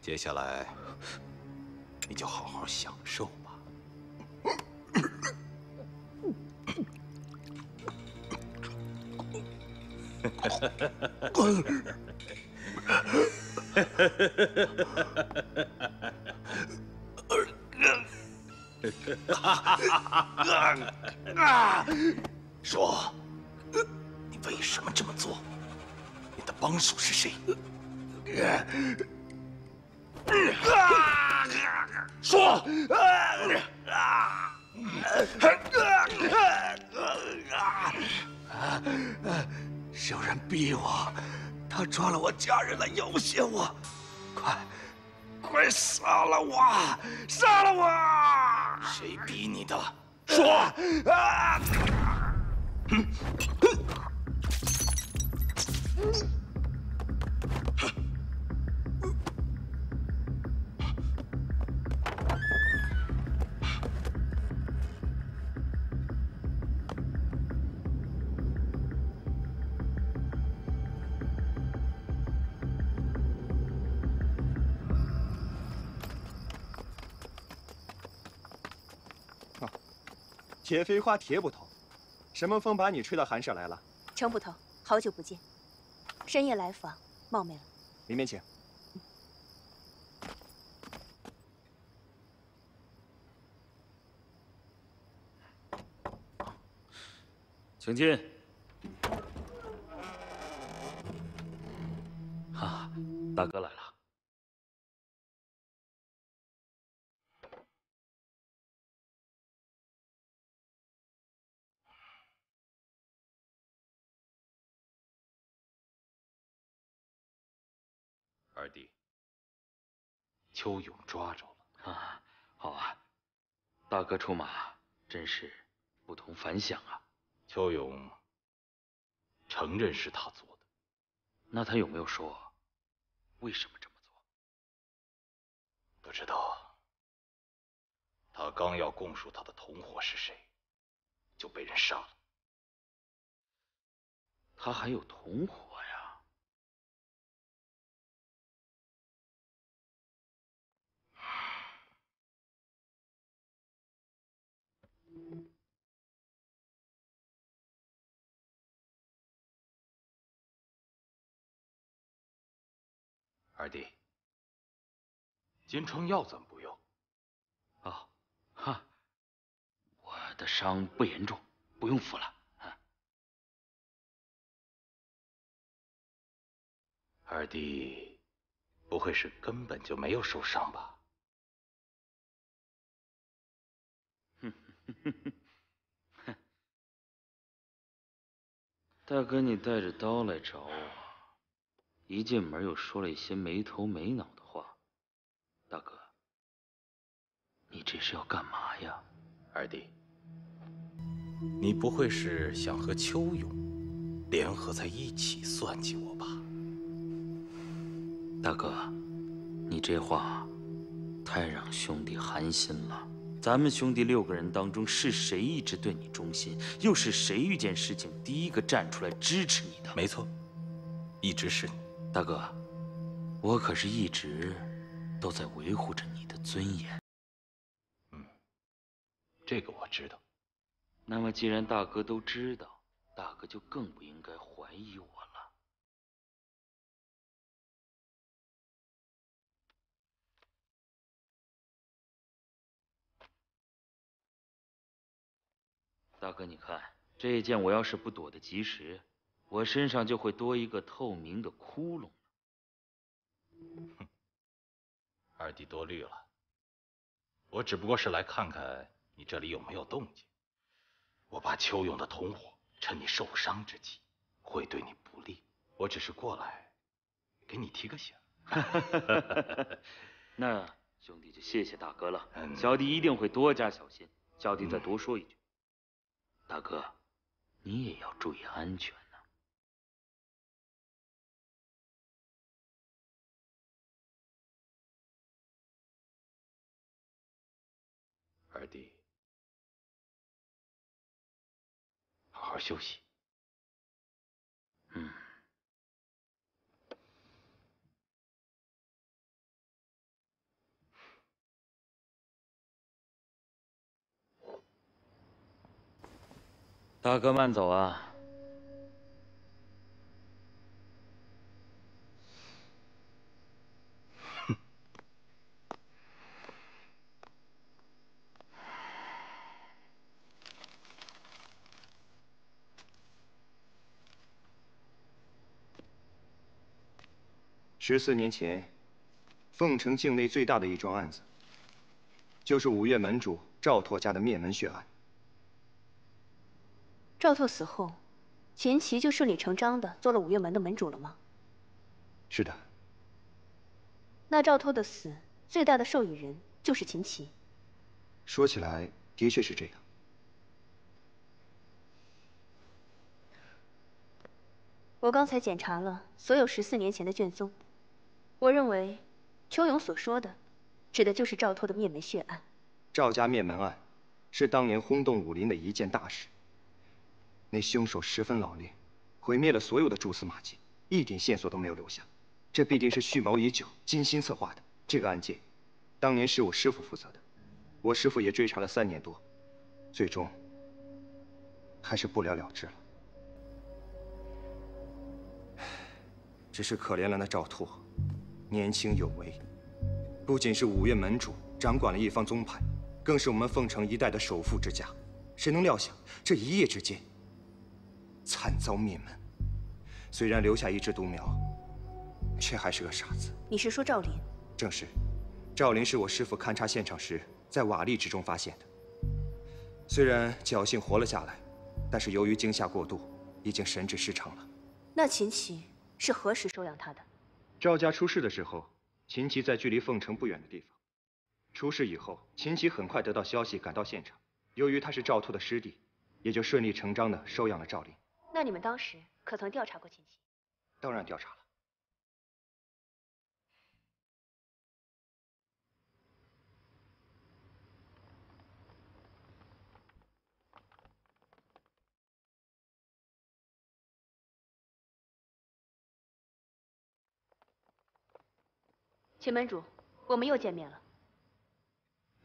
接下来，你就好好享受吧。说，你为什么这么做？ 你的帮手是谁？说！是有人逼我，他抓了我家人来要挟我，快杀了我！杀了我！谁逼你的？说！铁飞花，铁捕头，什么风把你吹到寒舍来了？程捕头，好久不见。 深夜来访，冒昧了。里面请。请进。啊，大哥来了。 二弟，邱勇抓着了啊！好啊，大哥出马真是不同凡响啊！邱勇承认是他做的，那他有没有说为什么这么做？不知道，他刚要供述他的同伙是谁，就被人杀了。他还有同伙呀？ 二弟，金疮药怎么不用？哦，哈，我的伤不严重，不用服了。二弟，不会是根本就没有受伤吧？大哥，你带着刀来找我。 一进门又说了一些没头没脑的话，大哥，你这是要干嘛呀？二弟，你不会是想和邱勇联合在一起算计我吧？大哥，你这话太让兄弟寒心了。咱们兄弟6个人当中，是谁一直对你忠心？又是谁遇见事情第一个站出来支持你的？没错，一直是你。 大哥，我可是一直都在维护着你的尊严。嗯，这个我知道。那么既然大哥都知道，大哥就更不应该怀疑我了。大哥，你看这一剑，我要是不躲得及时。 我身上就会多一个透明的窟窿。哼，二弟多虑了，我只不过是来看看你这里有没有动静。我怕邱勇的同伙趁你受伤之际会对你不利，我只是过来给你提个醒。那兄弟就谢谢大哥了，小弟一定会多加小心。小弟再多说一句，大哥，你也要注意安全。 二弟，好好休息。嗯，大哥慢走啊！14年前，凤城境内最大的一桩案子，就是5月门主赵拓家的灭门血案。 赵拓死后，钱琦就顺理成章的做了5岳门的门主了吗？是的。那赵拓的死，最大的受益人就是钱琦。说起来，的确是这样。我刚才检查了所有14年前的卷宗，我认为，邱勇所说的，指的就是赵拓的灭门血案。赵家灭门案，是当年轰动武林的一件大事。 那凶手十分老练，毁灭了所有的蛛丝马迹，一点线索都没有留下。这必定是蓄谋已久、精心策划的。这个案件，当年是我师父负责的，我师父也追查了3年多，最终还是不了了之了。只是可怜了那赵拓，年轻有为，不仅是5岳门主，掌管了一方宗派，更是我们凤城一带的首富之家。谁能料想，这一夜之间？ 惨遭灭门，虽然留下一只独苗，却还是个傻子。你是说赵林？正是，赵林是我师父勘察现场时在瓦砾之中发现的。虽然侥幸活了下来，但是由于惊吓过度，已经神志失常了。那秦琪是何时收养他的？赵家出事的时候，秦琪在距离凤城不远的地方。出事以后，秦琪很快得到消息，赶到现场。由于他是赵拓的师弟，也就顺理成章地收养了赵林。 那你们当时可曾调查过秦琪？当然调查了。秦门主，我们又见面了。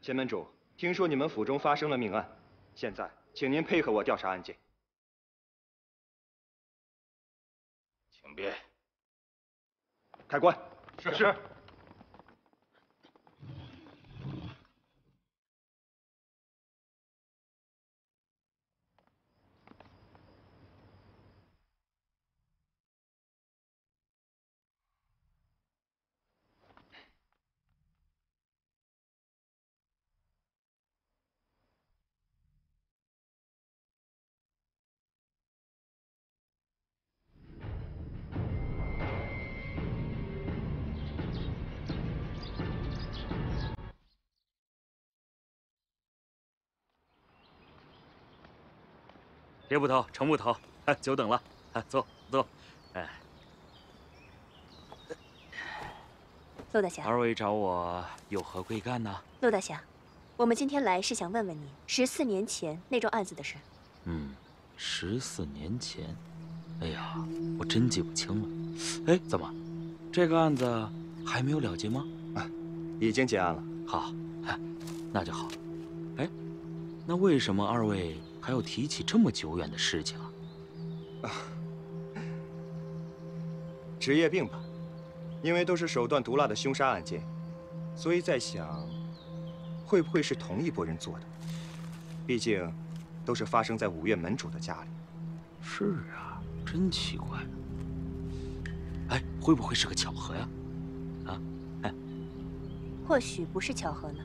秦门主，听说你们府中发生了命案，现在请您配合我调查案件。 请便。开棺。是。别不逃，成不逃，哎，久等了，哎，坐坐，哎，陆大侠，二位找我有何贵干呢？陆大侠，我们今天来是想问问您14年前那桩案子的事。嗯，14年前，哎呀，我真记不清了。哎，怎么，这个案子还没有了结吗？啊，已经结案了。好，哎，那就好。哎，那为什么二位？ 还要提起这么久远的事情啊！职业病吧，因为都是手段毒辣的凶杀案件，所以在想，会不会是同一拨人做的？毕竟，都是发生在5岳门主的家里。是啊，真奇怪。哎，会不会是个巧合呀？啊，哎，或许不是巧合呢。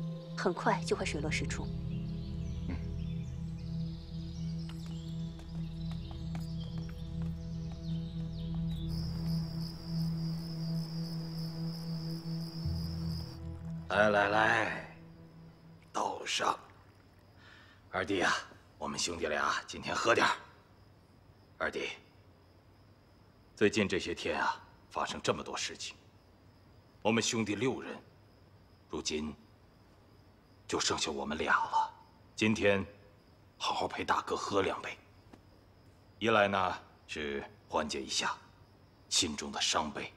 很快就会水落石出。嗯。来来来，道上，二弟呀、啊，我们兄弟俩今天喝点儿。二弟，最近这些天啊，发生这么多事情，我们兄弟六人，如今就剩下我们俩了。今天，好好陪大哥喝两杯。一来呢是缓解一下心中的伤悲，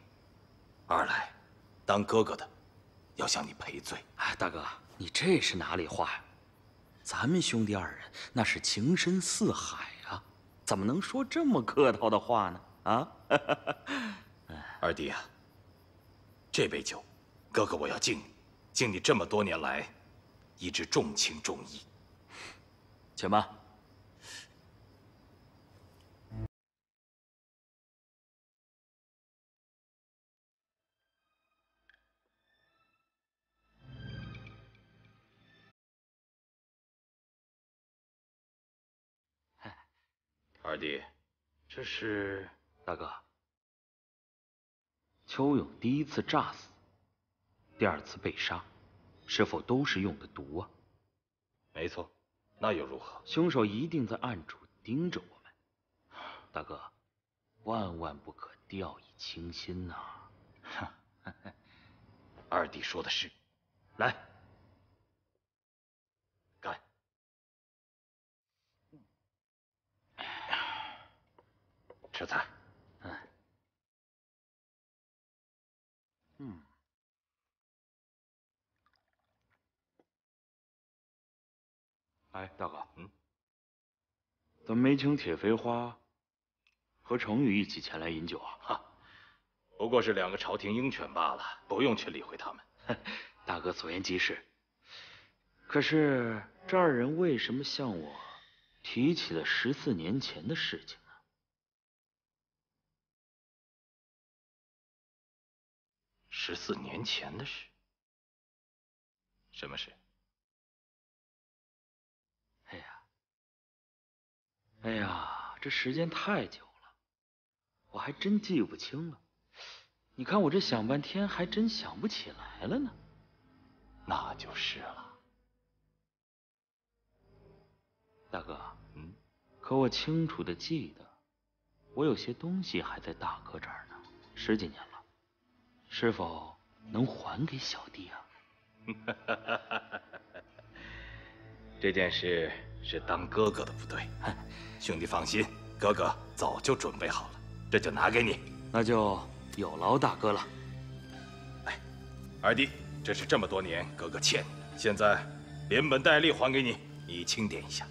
二来，当哥哥的要向你赔罪。哎，大哥，你这是哪里话呀？ 咱们兄弟二人那是情深似海啊，怎么能说这么客套的话呢？啊，二弟啊，这杯酒，哥哥我要敬你，敬你这么多年来，一直重情重义。且慢。 二弟，这是大哥。邱勇第一次诈死，第二次被杀，是否都是用的毒啊？没错，那又如何？凶手一定在暗处盯着我们，大哥，万万不可掉以轻心呐！二弟说的是，来，干！ 吃菜。嗯。哎，大哥，怎么没请铁飞花和程宇一起前来饮酒啊？哈，不过是两个朝廷鹰犬罢了，不用去理会他们。大哥所言极是，可是这二人为什么向我提起了14年前的事情？ 14年前的事，什么事？哎呀，哎呀，这时间太久了，我还真记不清了。你看我这想半天，还真想不起来了呢。那就是了，大哥。可我清楚的记得，我有些东西还在大哥这儿呢，10几年了。 是否能还给小弟啊？这件事是当哥哥的不对，兄弟放心，哥哥早就准备好了，这就拿给你。那就有劳大哥了。哎，二弟，这是这么多年哥哥欠你的，现在连本带利还给你，你清点一下。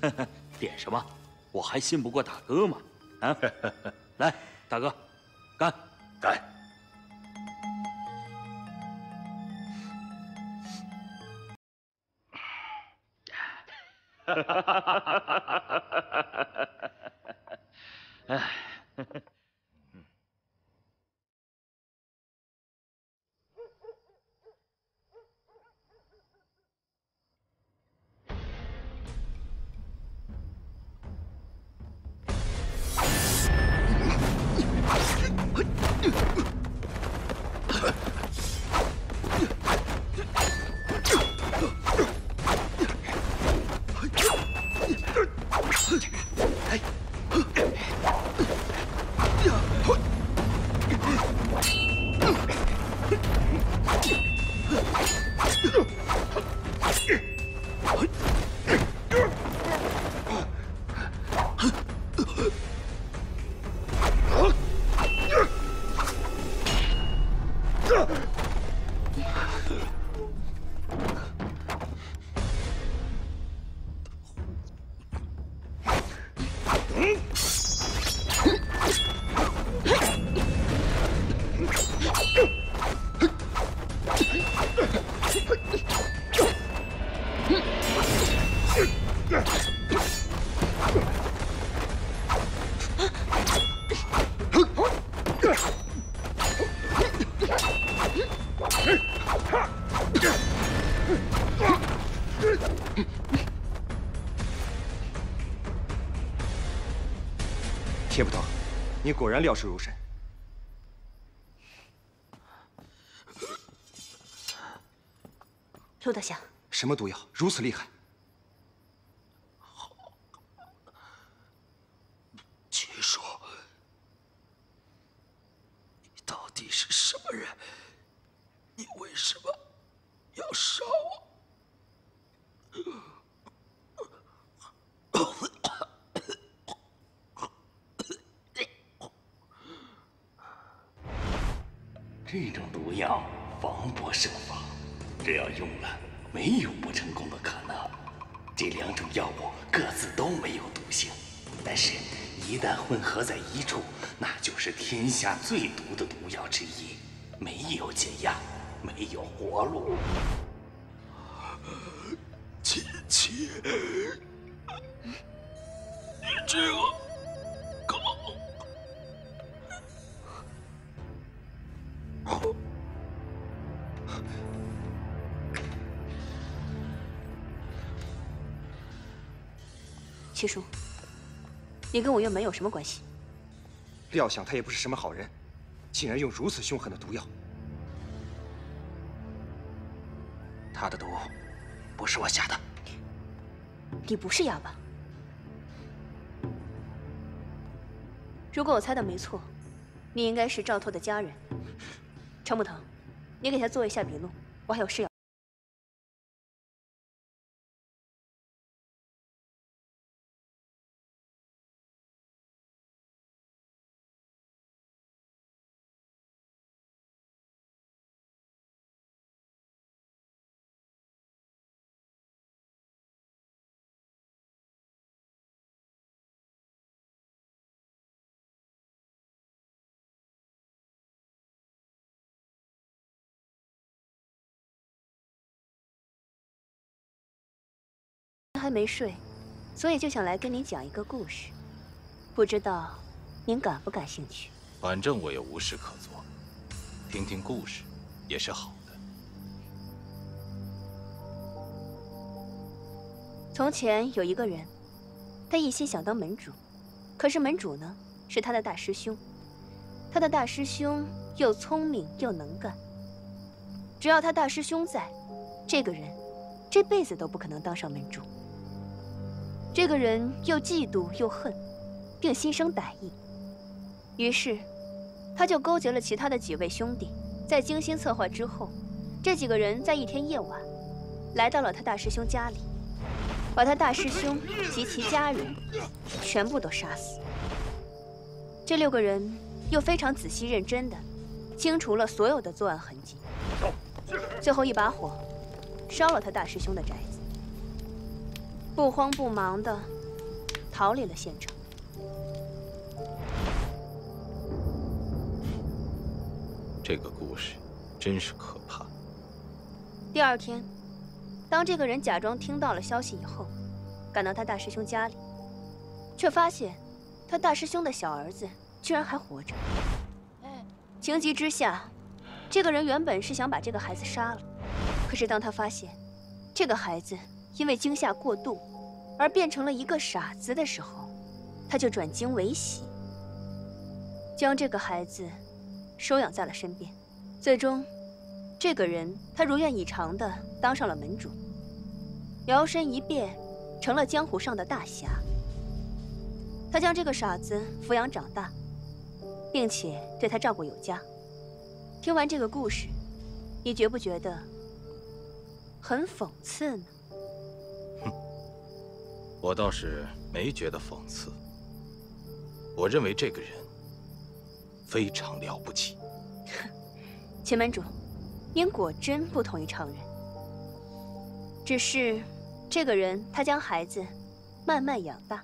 点什么？我还信不过大哥吗？啊！来，大哥，干！干！ 哎，铁捕头，你果然料事如神。陆大侠，什么毒药如此厉害？好，是什么人？你为什么要杀我？ 这种毒药防不胜防，只要用了，没有不成功的可能。这两种药物各自都没有毒性，但是，一旦混合在一处，那就是天下最毒的毒药之一。没有解药，没有活路。琪琪，你这个…… 七叔，你跟我岳门有什么关系？料想他也不是什么好人，竟然用如此凶狠的毒药。他的毒不是我下的。你不是哑巴。如果我猜的没错，你应该是赵拓的家人。 程木腾，你给他做一下笔录，我还有事要。 还没睡，所以就想来跟您讲一个故事，不知道您感不感兴趣？反正我也无事可做，听听故事也是好的。从前有一个人，他一心想当门主，可是门主呢是他的大师兄，他的大师兄又聪明又能干，只要他大师兄在，这个人这辈子都不可能当上门主。 这个人又嫉妒又恨，并心生歹意，于是他就勾结了其他的几位兄弟，在精心策划之后，这几个人在一天夜晚来到了他大师兄家里，把他大师兄及其家人全部都杀死。这六个人又非常仔细认真地清除了所有的作案痕迹，最后一把火烧了他大师兄的宅子。 不慌不忙地逃离了现场。这个故事真是可怕。第二天，当这个人假装听到了消息以后，赶到他大师兄家里，却发现他大师兄的小儿子居然还活着。情急之下，这个人原本是想把这个孩子杀了，可是当他发现这个孩子…… 因为惊吓过度，而变成了一个傻子的时候，他就转惊为喜，将这个孩子收养在了身边。最终，这个人他如愿以偿地当上了门主，摇身一变成了江湖上的大侠。他将这个傻子抚养长大，并且对他照顾有加。听完这个故事，你觉不觉得很讽刺呢？ 我倒是没觉得讽刺。我认为这个人非常了不起。秦门主，您果真不同于常人。只是这个人他将孩子慢慢养大，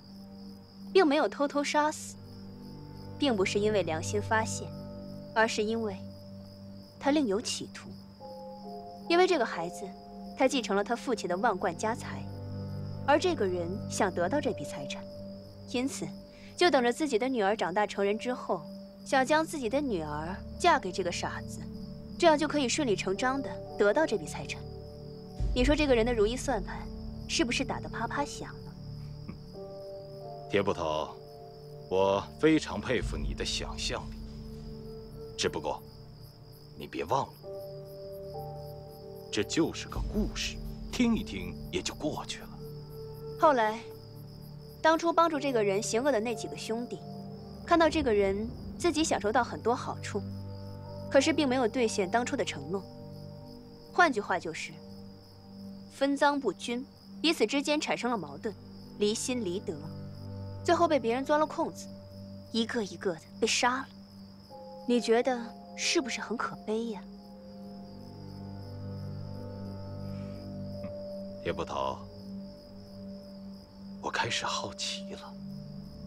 并没有偷偷杀死，并不是因为良心发现，而是因为他另有企图。因为这个孩子，他继承了他父亲的万贯家财。 而这个人想得到这笔财产，因此就等着自己的女儿长大成人之后，想将自己的女儿嫁给这个傻子，这样就可以顺理成章地得到这笔财产。你说这个人的如意算盘是不是打得啪啪响了？铁捕头，我非常佩服你的想象力，只不过你别忘了，这就是个故事，听一听也就过去了。 后来，当初帮助这个人行恶的那几个兄弟，看到这个人自己享受到很多好处，可是并没有兑现当初的承诺。换句话就是，分赃不均，彼此之间产生了矛盾，离心离德，最后被别人钻了空子，一个一个的被杀了。你觉得是不是很可悲呀？叶捕头，我开始好奇了，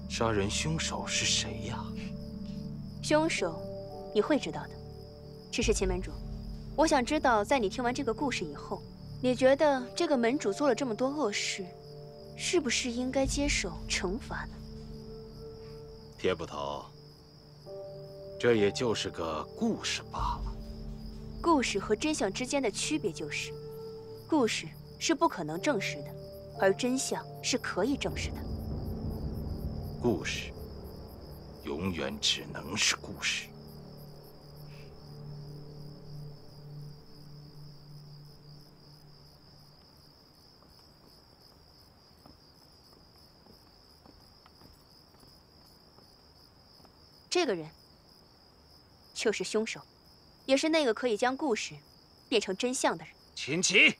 杀人凶手是谁呀？凶手你会知道的，只是秦门主，我想知道，在你听完这个故事以后，你觉得这个门主做了这么多恶事，是不是应该接受惩罚呢？铁捕头，这也就是个故事罢了。故事和真相之间的区别就是，故事是不可能证实的，而真相是可以证实的。故事永远只能是故事。这个人就是凶手，也是那个可以将故事变成真相的人。秦琪。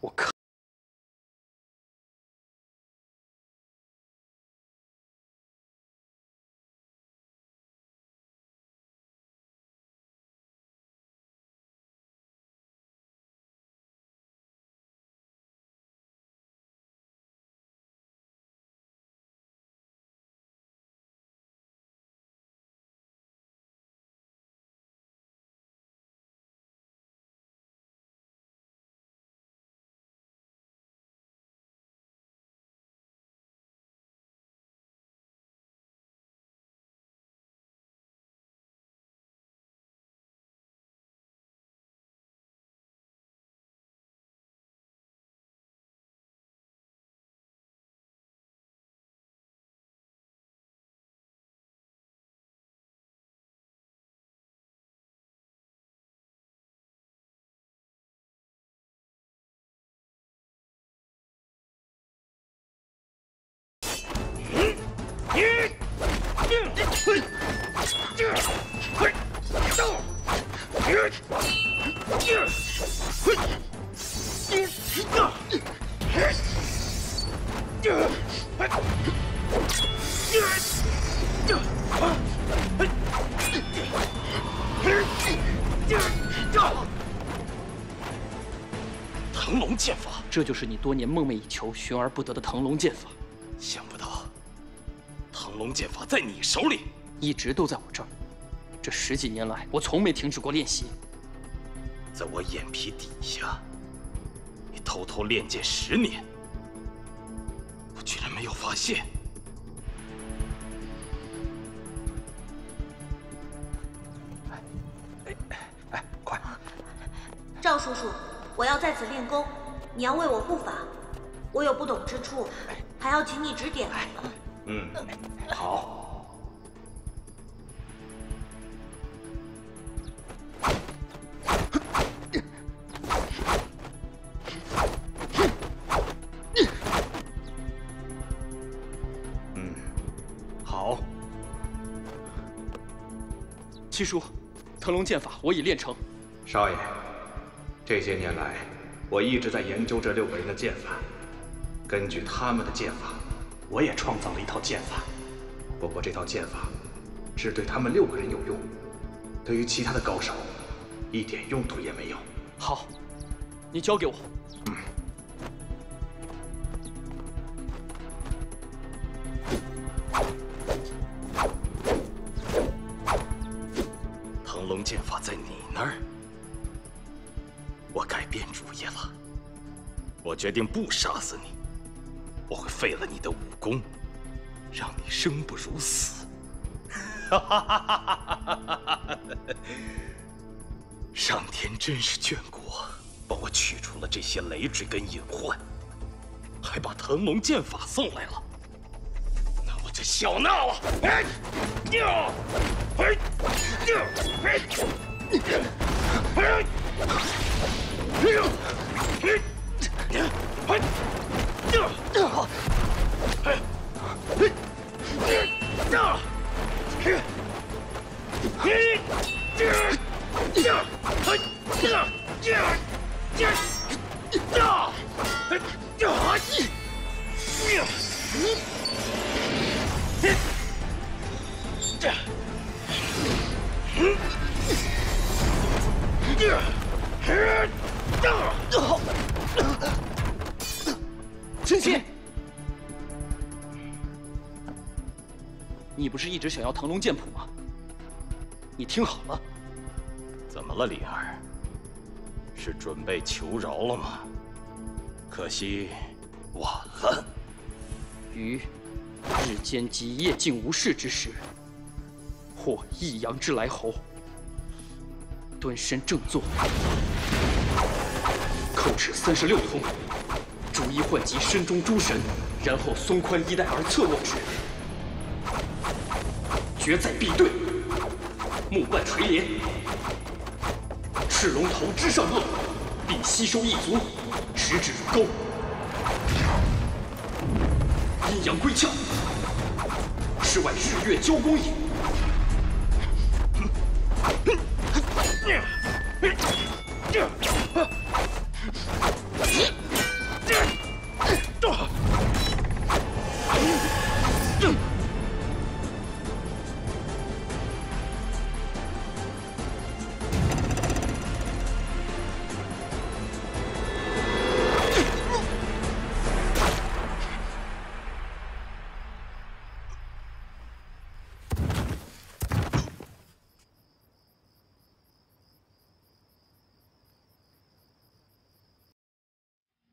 我靠！快动！腾龙剑法，这就是你多年梦寐以求、寻而不得的腾龙剑法。想不到，腾龙剑法在你手里。 一直都在我这儿，这十几年来，我从没停止过练习。在我眼皮底下，你偷偷练剑10年，我居然没有发现。哎，快！赵叔叔，我要在此练功，你要为我护法。我有不懂之处，还要请你指点。嗯，好。 七叔，腾龙剑法我已练成。少爷，这些年来，我一直在研究这6个人的剑法。根据他们的剑法，我也创造了一套剑法。不过这套剑法只对他们6个人有用，对于其他的高手，一点用途也没有。好，你交给我。嗯。 剑法在你那儿，我改变主意了。我决定不杀死你，我会废了你的武功，让你生不如死。哈哈哈哈哈！上天真是眷顾我，帮我去除了这些累赘跟隐患，还把腾龙剑法送来了。那我就笑纳了。哎呀！ 真心，你不是一直想要腾龙剑谱吗？你听好了。怎么了，李二？是准备求饶了吗？可惜晚了。于日间及夜静无事之时，获一阳之来侯。 蹲身正坐，叩齿36通，逐一唤及身中诸神，然后松宽衣带而侧卧之，决在必对，目半垂帘，赤龙头之上落，必吸收一足，直指如钩，阴阳归窍，是谓日月交公也。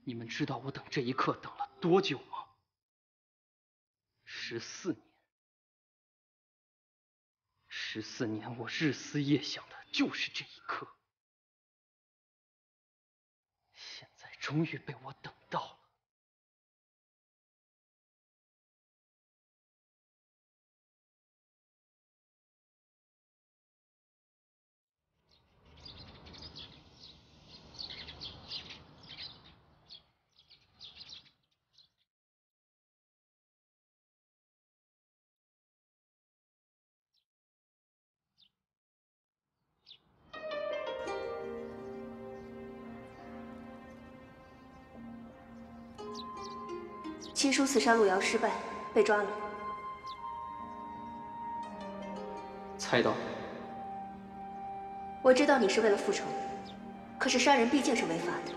你们知道我等这一刻等了多久吗？14年，14年，我日思夜想的就是这一刻，现在终于被我等到了。 七叔刺杀路遥失败，被抓了。猜到。我知道你是为了复仇，可是杀人毕竟是违法的，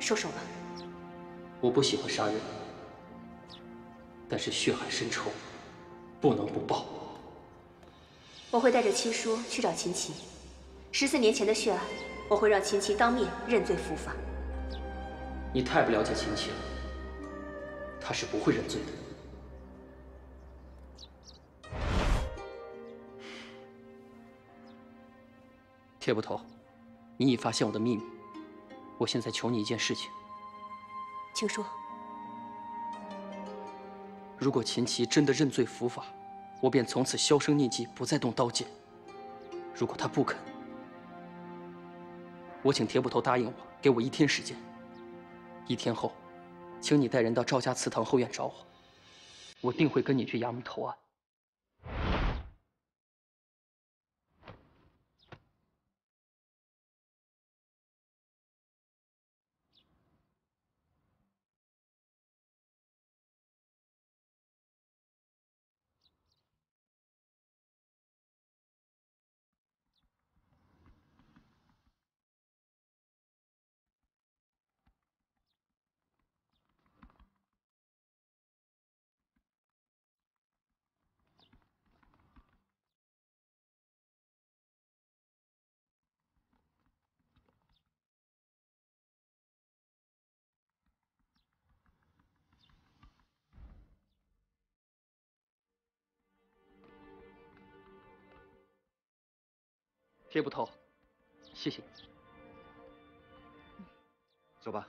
收手吧。我不喜欢杀人，但是血海深仇，不能不报。我会带着七叔去找秦琪，14年前的血案，我会让秦琪当面认罪伏法。你太不了解秦琪了。 他是不会认罪的，铁捕头，你已发现我的秘密，我现在求你一件事情，请说。如果秦琪真的认罪伏法，我便从此销声匿迹，不再动刀剑；如果他不肯，我请铁捕头答应我，给我1天时间。1天后。 请你带人到赵家祠堂后院找我，我定会跟你去衙门投案。铁捕头，谢谢你。走吧。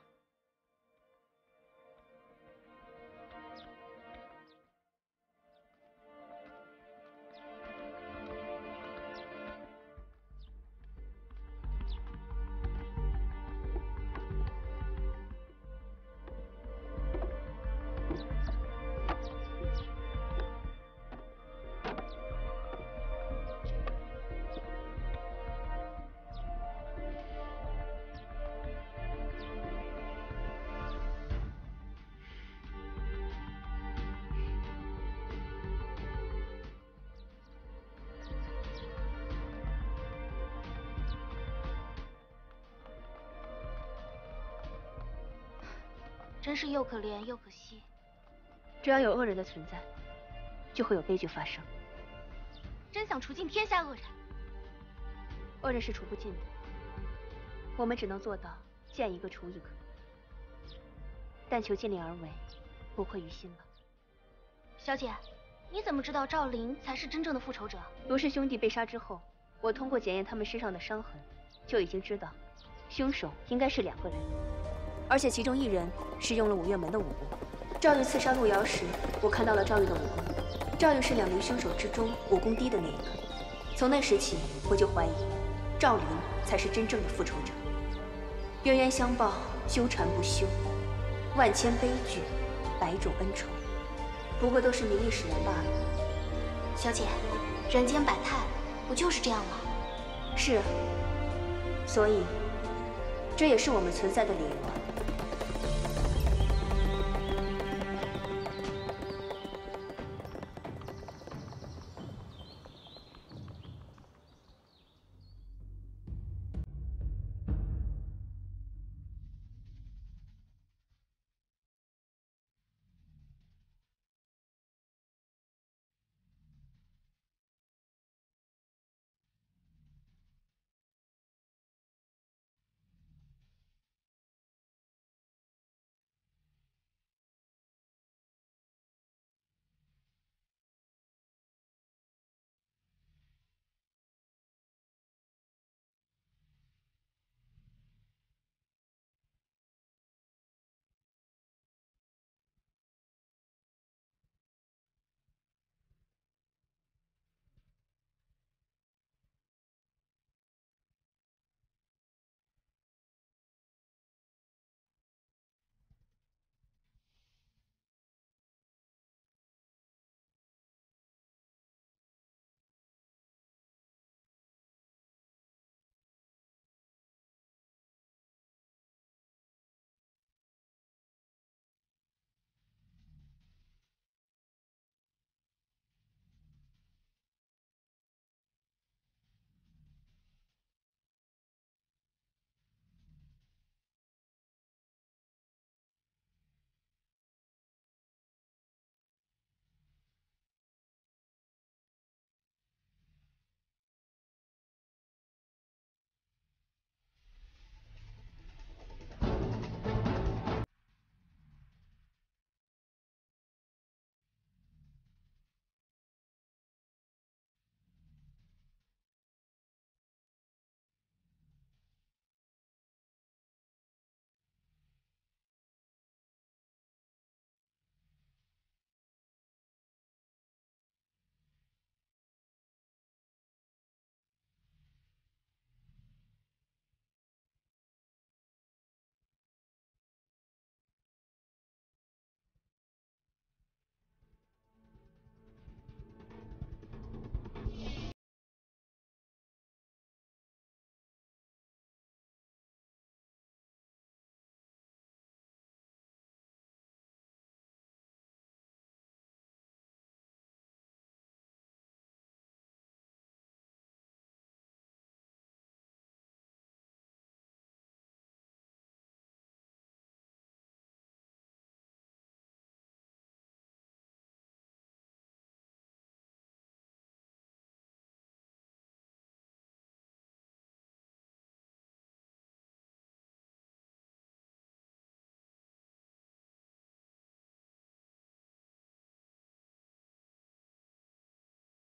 真是又可怜又可惜。只要有恶人的存在，就会有悲剧发生。真想除尽天下恶人，恶人是除不尽的。我们只能做到见一个除一个，但求尽力而为，不愧于心吧。小姐，你怎么知道赵林才是真正的复仇者？卢氏兄弟被杀之后，我通过检验他们身上的伤痕，就已经知道，凶手应该是2个人。 而且其中1人是用了五岳门的武功。赵玉刺杀路遥时，我看到了赵玉的武功。赵玉是2名凶手之中武功低的那一个。从那时起，我就怀疑赵林才是真正的复仇者。冤冤相报，纠缠不休，万千悲剧，100种恩仇，不过都是名利使然罢了。小姐，人间百态，不就是这样吗？是啊，所以这也是我们存在的理由啊。